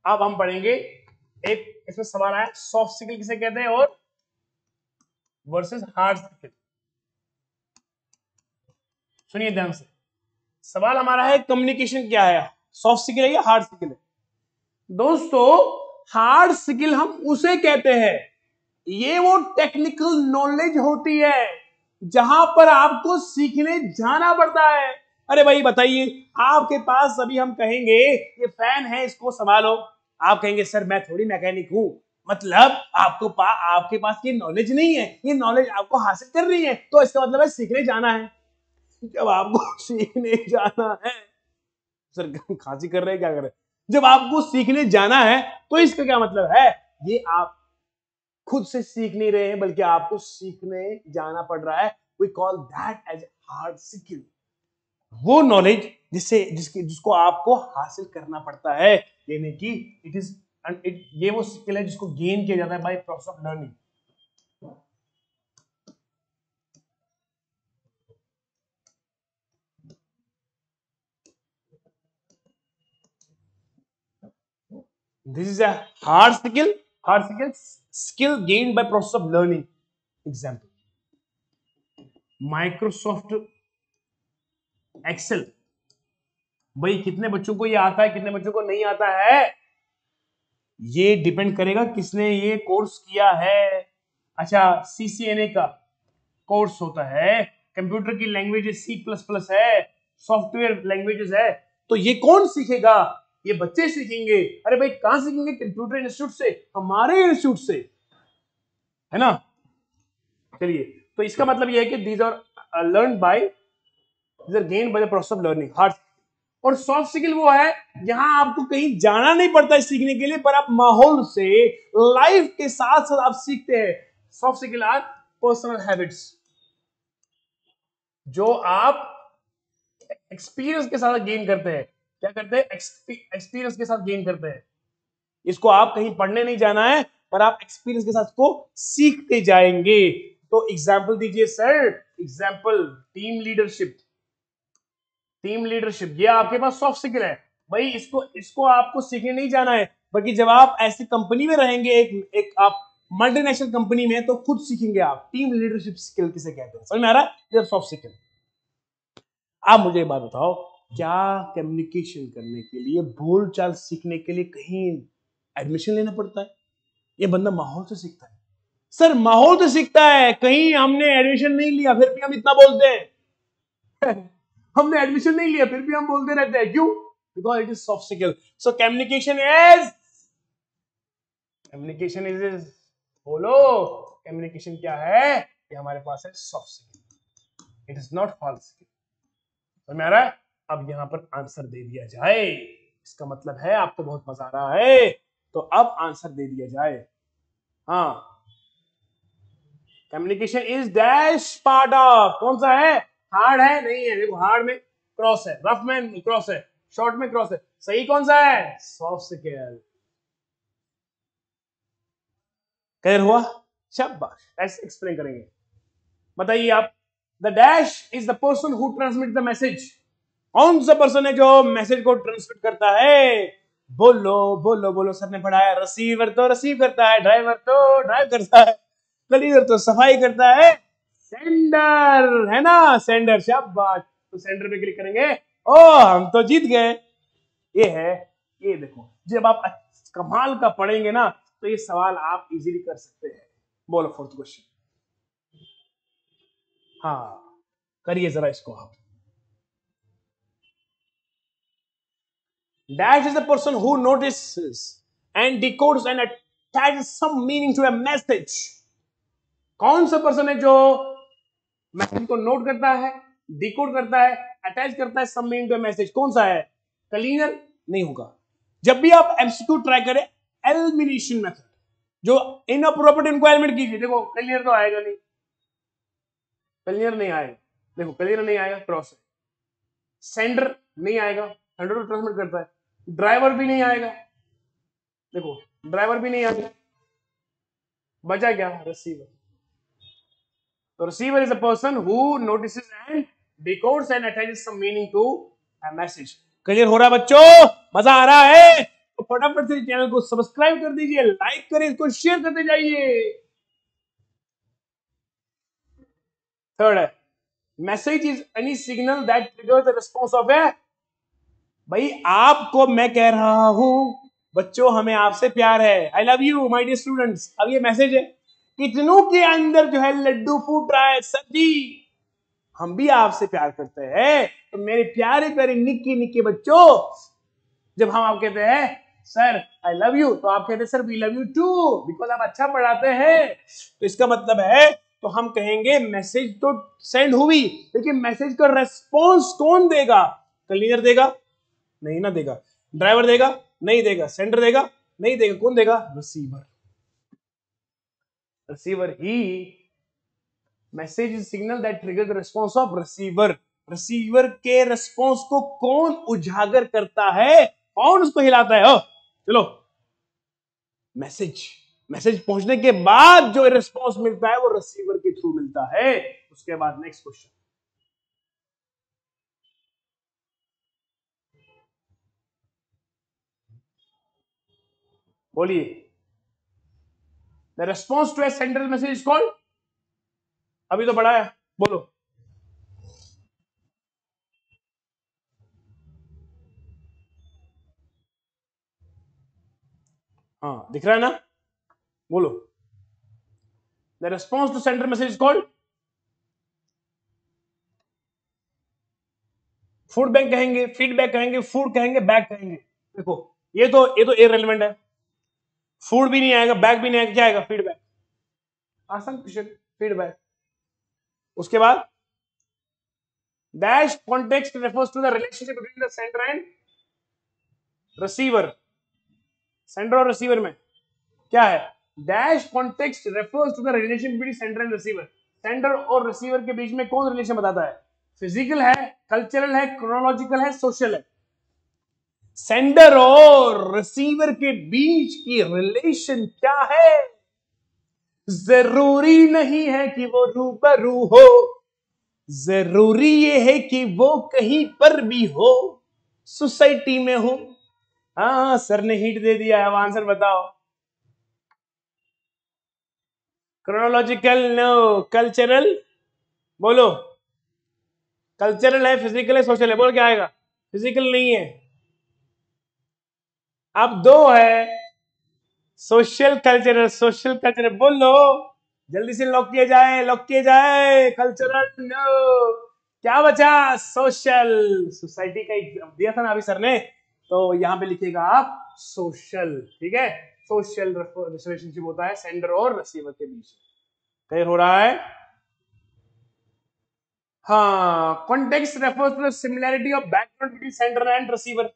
अब हम पढ़ेंगे एक, इसमें सवाल आया सॉफ्ट स्किल किसे कहते हैं और वर्सेस हार्ड स्किल। सुनिए ध्यान से, सवाल हमारा है कम्युनिकेशन क्या है, सॉफ्ट स्किल है या हार्ड स्किल है। दोस्तों हार्ड स्किल हम उसे कहते हैं, ये वो टेक्निकल नॉलेज होती है जहां पर आपको सीखने जाना पड़ता है। अरे भाई बताइए, आपके पास अभी हम कहेंगे ये फैन है इसको संभालो, आप कहेंगे सर मैं थोड़ी मैकेनिक हूं, मतलब आपको आपके पास ये नॉलेज नहीं है, ये नॉलेज आपको हासिल कर रही है, तो इसका मतलब है सीखने जाना है। जब आपको सीखने जाना है, सर खांसी कर रहे हैं, क्या कर रहे हैं, जब आपको सीखने जाना है तो इसका क्या मतलब है, ये आप खुद से सीख नहीं रहे हैं बल्कि आपको सीखने जाना पड़ रहा है। We call that as hard skill, वो नॉलेज जिसको आपको हासिल करना पड़ता है, यानी कि ये वो स्किल है जिसको गेन किया जाता है by process of learning. This is a hard skill, hard skill skill gain by process of learning. Example Microsoft Excel, भाई कितने बच्चों को ये आता है कितने बच्चों को नहीं आता है, ये डिपेंड करेगा किसने ये कोर्स किया है। अच्छा CCNA का कोर्स होता है, कंप्यूटर की लैंग्वेज C++ है, सॉफ्टवेयर लैंग्वेजेस है, तो ये कौन सीखेगा, ये बच्चे सीखेंगे। अरे भाई कहां सीखेंगे, कंप्यूटर इंस्टीट्यूट से, हमारे इंस्टीट्यूट से, है ना। चलिए तो इसका मतलब यह है कि these are learn by gain by the process of learning hard. और सॉफ्ट स्किल वो है यहां आपको कहीं जाना नहीं पड़ता है सीखने के लिए, पर आप माहौल से लाइफ के साथ साथ आप सीखते हैं। Soft skill are personal habits जो आप एक्सपीरियंस के साथ गेन करते हैं। क्या करते हैं, एक्सपीरियंस के साथ गेन करते हैं। इसको आप कहीं पढ़ने नहीं जाना है पर आप एक्सपीरियंस के साथ इसको सीखते जाएंगे। तो एग्जाम्पल दीजिए sir, example team leadership, team leadership ये आपके पास सॉफ्ट स्किल है। भाई इसको आपको सीखने नहीं जाना है, बल्कि जब आप ऐसी कंपनी में रहेंगे, एक आप मल्टीनेशनल कंपनी में, तो खुद सीखेंगे आप। टीम लीडरशिप स्किल किसे कहते हैं, समझ में आ रहा है, ये सॉफ्ट स्किल। आप मुझे एक बात बताओ, क्या कम्युनिकेशन करने के लिए, बोलचाल सीखने के लिए कहीं एडमिशन लेना पड़ता है? ये बंदा माहौल से सीखता है। सर माहौल से सीखता है, कहीं हमने एडमिशन नहीं लिया फिर भी हम इतना बोलते हैं हमने एडमिशन नहीं लिया फिर भी हम बोलते रहते हैं, क्यों? Because it is soft skill. So communication is बोलो, कम्युनिकेशन क्या है, ये हमारे पास है soft skill, it is not hard skill. समझ आ रहा है। अब यहाँ पर आंसर दे दिया जाए, इसका मतलब है आपको बहुत मजा आ रहा है, तो अब आंसर दे दिया जाए। हाँ, communication is dash part of, कौन सा है, हार्ड है, नहीं है। देखो हार्ड में क्रॉस है, रफ में क्रॉस है, शॉर्ट में क्रॉस है, सही कौन सा है, सॉफ्ट स्किल। क्लियर हुआ, शाबाश। ऐसे एक्सप्लेन करेंगे, बताइए आप, the dash is the person who transmit the message, कौन सा पर्सन है जो मैसेज को ट्रांसमिट करता है। बोलो बोलो बोलो, सर ने पढ़ाया। रिसीवर तो रिसीव करता है, ड्राइवर तो ड्राइव करता है, क्लीनर तो सफाई करता है, सेंडर है ना, सेंडर, शाबाश। तो सेंडर पे क्लिक करेंगे, ओ हम तो जीत गए। ये है ये देखो, जब आप कमाल का पढ़ेंगे ना तो ये सवाल आप इजीली कर सकते हैं। बोलो फोर्थ क्वेश्चन। हाँ करिए जरा इसको आप। Dash is the person who notices and decodes and attaches some meaning to a message. कौन सा पर्सन है जो मैसेज को नोट करता है, डिकोड करता है, अटैच करता है some meaning to a message? कौन सा है? क्लीनर नहीं होगा। जब भी आप एमसीक्यू ट्राई करें एलिमिनेशन मेथड, जो इनअप्रोप्रिएट उनको एलिमिनेट कीजिए। देखो क्लियर तो आएगा नहीं, क्लियर नहीं आएगा। देखो क्लियर नहीं आएगा, क्रॉस सेंडर नहीं आएगा, सेंडर तो ट्रांसमिट करता है। ड्राइवर भी नहीं आएगा, देखो ड्राइवर भी नहीं आएगा। बचा क्या? रिसीवर। तो receiver is a person who notices and decodes and attaches some meaning to a message. Clear हो रहा है बच्चों? मजा आ रहा है? तो फटाफट से चैनल को सब्सक्राइब कर दीजिए, लाइक करें, इसको शेयर करते जाइए। थर्ड है, message is any signal that triggers the response of a. भाई आपको मैं कह रहा हूं बच्चों, हमें आपसे प्यार है। I love you my dear students. अब ये मैसेज है कितनों के अंदर जो है लड्डू फूट रहा है, सब्जी। हम भी आपसे प्यार करते हैं। तो मेरे प्यारे प्यारे निक्की निक्की बच्चों, जब हम आप कहते हैं सर आई लव यू, तो आप कहते हैं sir we love you too, because आप अच्छा पढ़ाते हैं। तो इसका मतलब है, तो हम कहेंगे मैसेज तो सेंड हुई, लेकिन मैसेज का रेस्पॉन्स कौन देगा? क्लीनर देगा? नहीं ना देगा। ड्राइवर देगा? नहीं देगा। सेंडर देगा? नहीं देगा। कौन देगा? रिसीवर। रिसीवर ही। Message is signal that trigger the response of receiver. Receiver के रिस्पॉन्स को कौन उजागर करता है, कौन उसको हिलाता है? चलो, मैसेज मैसेज पहुंचने के बाद जो रिस्पॉन्स मिलता है वो रिसीवर के थ्रू मिलता है। उसके बाद नेक्स्ट क्वेश्चन, बोलिए। The response to a central message is called, अभी तो पढ़ा है, बोलो। हाँ दिख रहा है ना, बोलो। The response to central message is called, feedback कहेंगे, फीडबैक कहेंगे, फूड कहेंगे, बैक कहेंगे। देखो ये तो इररिलेवेंट है, फूड भी नहीं आएगा, बैक भी नहीं आएगा, क्या आएगा? फीडबैक। आसान क्वेश्चन, फीडबैक। उसके बाद dash context refers to the relationship between the sender and receiver. Sender और रिसीवर में क्या है? Dash context refers to the relationship between sender and receiver. Sender और रिसीवर के बीच में कौन रिलेशन बताता है? फिजिकल है, कल्चरल है, क्रोनोलॉजिकल है, सोशल है। सेंडर और रिसीवर के बीच की रिलेशन क्या है? जरूरी नहीं है कि वो रूबरू हो, जरूरी ये है कि वो कहीं पर भी हो, सोसाइटी में हो। हाँ सर ने हिंट दे दिया है, अब आंसर बताओ। क्रोनोलॉजिकल नो, कल्चरल, बोलो। कल्चरल है, फिजिकल है, सोशल है, बोलो क्या आएगा? फिजिकल नहीं है, अब दो है, सोशल कल्चरल। सोशल कल्चरल बोल लो, जल्दी से लॉक किया जाए, लॉक किया जाए। कल्चरल नो, क्या बचा? सोशल। सोसाइटी का एग्जाम दिया था ना अभी सर ने, तो यहां पे लिखिएगा आप सोशल, ठीक है? सोशल रिलेशनशिप होता है सेंडर और रिसीवर के बीच। क्लियर हो रहा है? हाँ, context refers to the similarity of background between sender and receiver.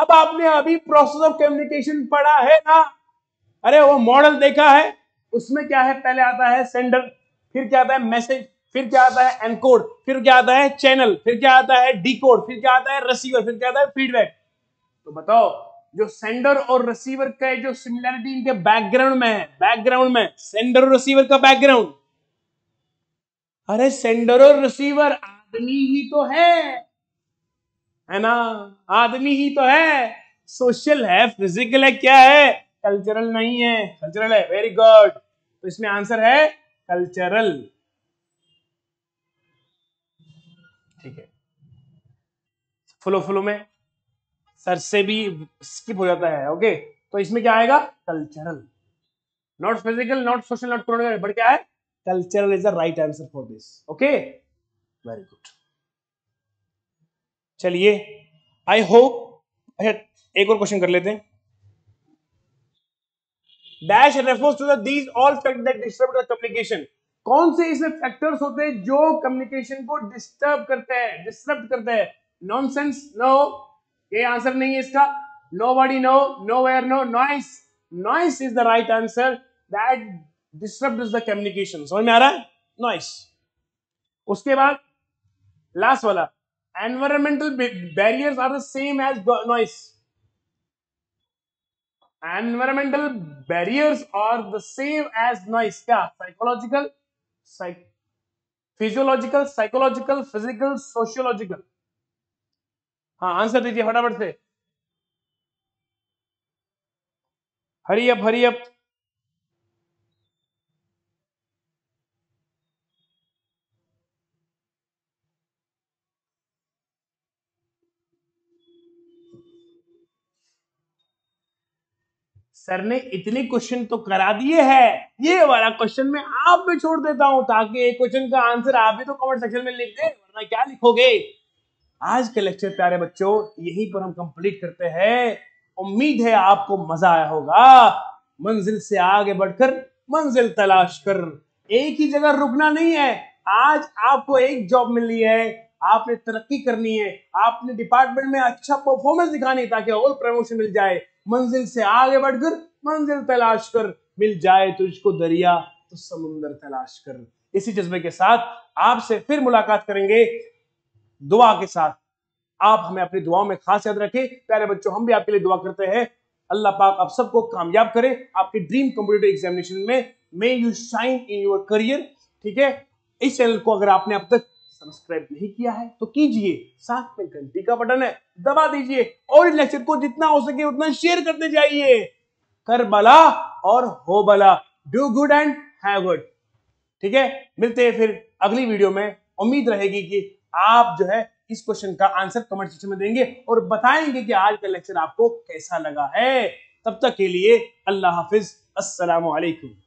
अब आपने अभी प्रोसेस ऑफ कम्युनिकेशन पढ़ा है ना, अरे वो मॉडल देखा है, उसमें क्या है? पहले आता है सेंडर, फिर क्या आता है? मैसेज। फिर क्या आता है? एनकोड। फिर क्या आता है? चैनल। फिर क्या आता है? डिकोड। फिर क्या आता है? रिसीवर। फिर क्या आता है? फीडबैक। तो बताओ, जो सेंडर और रिसीवर का जो सिमिलैरिटी इनके बैकग्राउंड में है, बैकग्राउंड में सेंडर और रिसीवर का बैकग्राउंड। अरे सेंडर और रिसीवर आदमी ही तो है ना, आदमी ही तो है। सोशल है, फिजिकल है, क्या है? कल्चरल नहीं है, कल्चरल है, वेरी गुड। तो इसमें आंसर है कल्चरल, ठीक है। फुलो फुलो में सर से भी स्किप हो जाता है। ओके, तो इसमें क्या आएगा? Cultural, not physical, not social, not economic, but क्या है? Cultural is the right answer for this. Okay, very good. चलिए, आई होप एक और क्वेश्चन कर लेते हैं। Dash refers to these all factors that disturb the communication. कौन से ऐसे फैक्टर्स होते हैं जो कम्युनिकेशन को डिस्टर्ब करते हैं, डिस्टर्ब करते हैं? नॉनसेंस, नो, ये आंसर नहीं है इसका। Nobody, no, nowhere, no. Noise, noise is the right answer that disturbs the communication. समझ में आ रहा है? नॉइस। उसके बाद लास्ट वाला, environmental barriers are the same as noise. Environmental barriers are the same as noise. क्या? Psychological, physiological, psychological, physical, sociological. हाँ, आंसर दीजिए फटाफट से। Hurry up, hurry up. Sir ने इतने क्वेश्चन तो करा दिए हैं, ये वाला क्वेश्चन मैं आप में छोड़ देता हूं ताकि एक क्वेश्चन का आंसर आप भी तो कमेंट सेक्शन में लिख दें, वरना क्या लिखोगे। आज के लेक्चर प्यारे बच्चों यहीं पर हम कंप्लीट करते हैं। उम्मीद है आपको मजा आया होगा। मंजिल से आगे बढ़कर मंजिल तलाश कर, एक ही जगह रुकना नहीं है। आज आपको एक जॉब मिली है, आपने तरक्की करनी है, आपने डिपार्टमेंट में अच्छा परफॉर्मेंस दिखानी है ताकि और प्रमोशन मिल जाए। मंजिल से आगे बढ़कर मंजिल तलाश कर, मिल जाए तुझको दरिया तो समुंदर तलाश कर। इसी जज्बे के साथ आपसे फिर मुलाकात करेंगे, दुआ के साथ। आप हमें अपनी दुआओं में खास याद रखें प्यारे बच्चों, हम भी आपके लिए दुआ करते हैं। अल्लाह पाक आप सबको कामयाब करे आपके ड्रीम कॉम्पिटिटिव एग्जामिनेशन में। May you shine in your career. ठीक है, इस चैनल को अगर आपने अब तक सब्सक्राइब नहीं किया है तो कीजिए, साथ में घंटी का बटन है दबा दीजिए, और इस लेक्चर को जितना हो सके उतना शेयर करते जाइए। कर भला और हो भला, do good and have good. ठीक है, मिलते हैं फिर अगली वीडियो में। उम्मीद रहेगी कि आप जो है इस क्वेश्चन का आंसर कमेंट सेक्शन में देंगे और बताएंगे कि आज का लेक्चर आपको कैसा लगा है। तब तक के लिए अल्लाह हाफिज, अस्सलाम वालेकुम।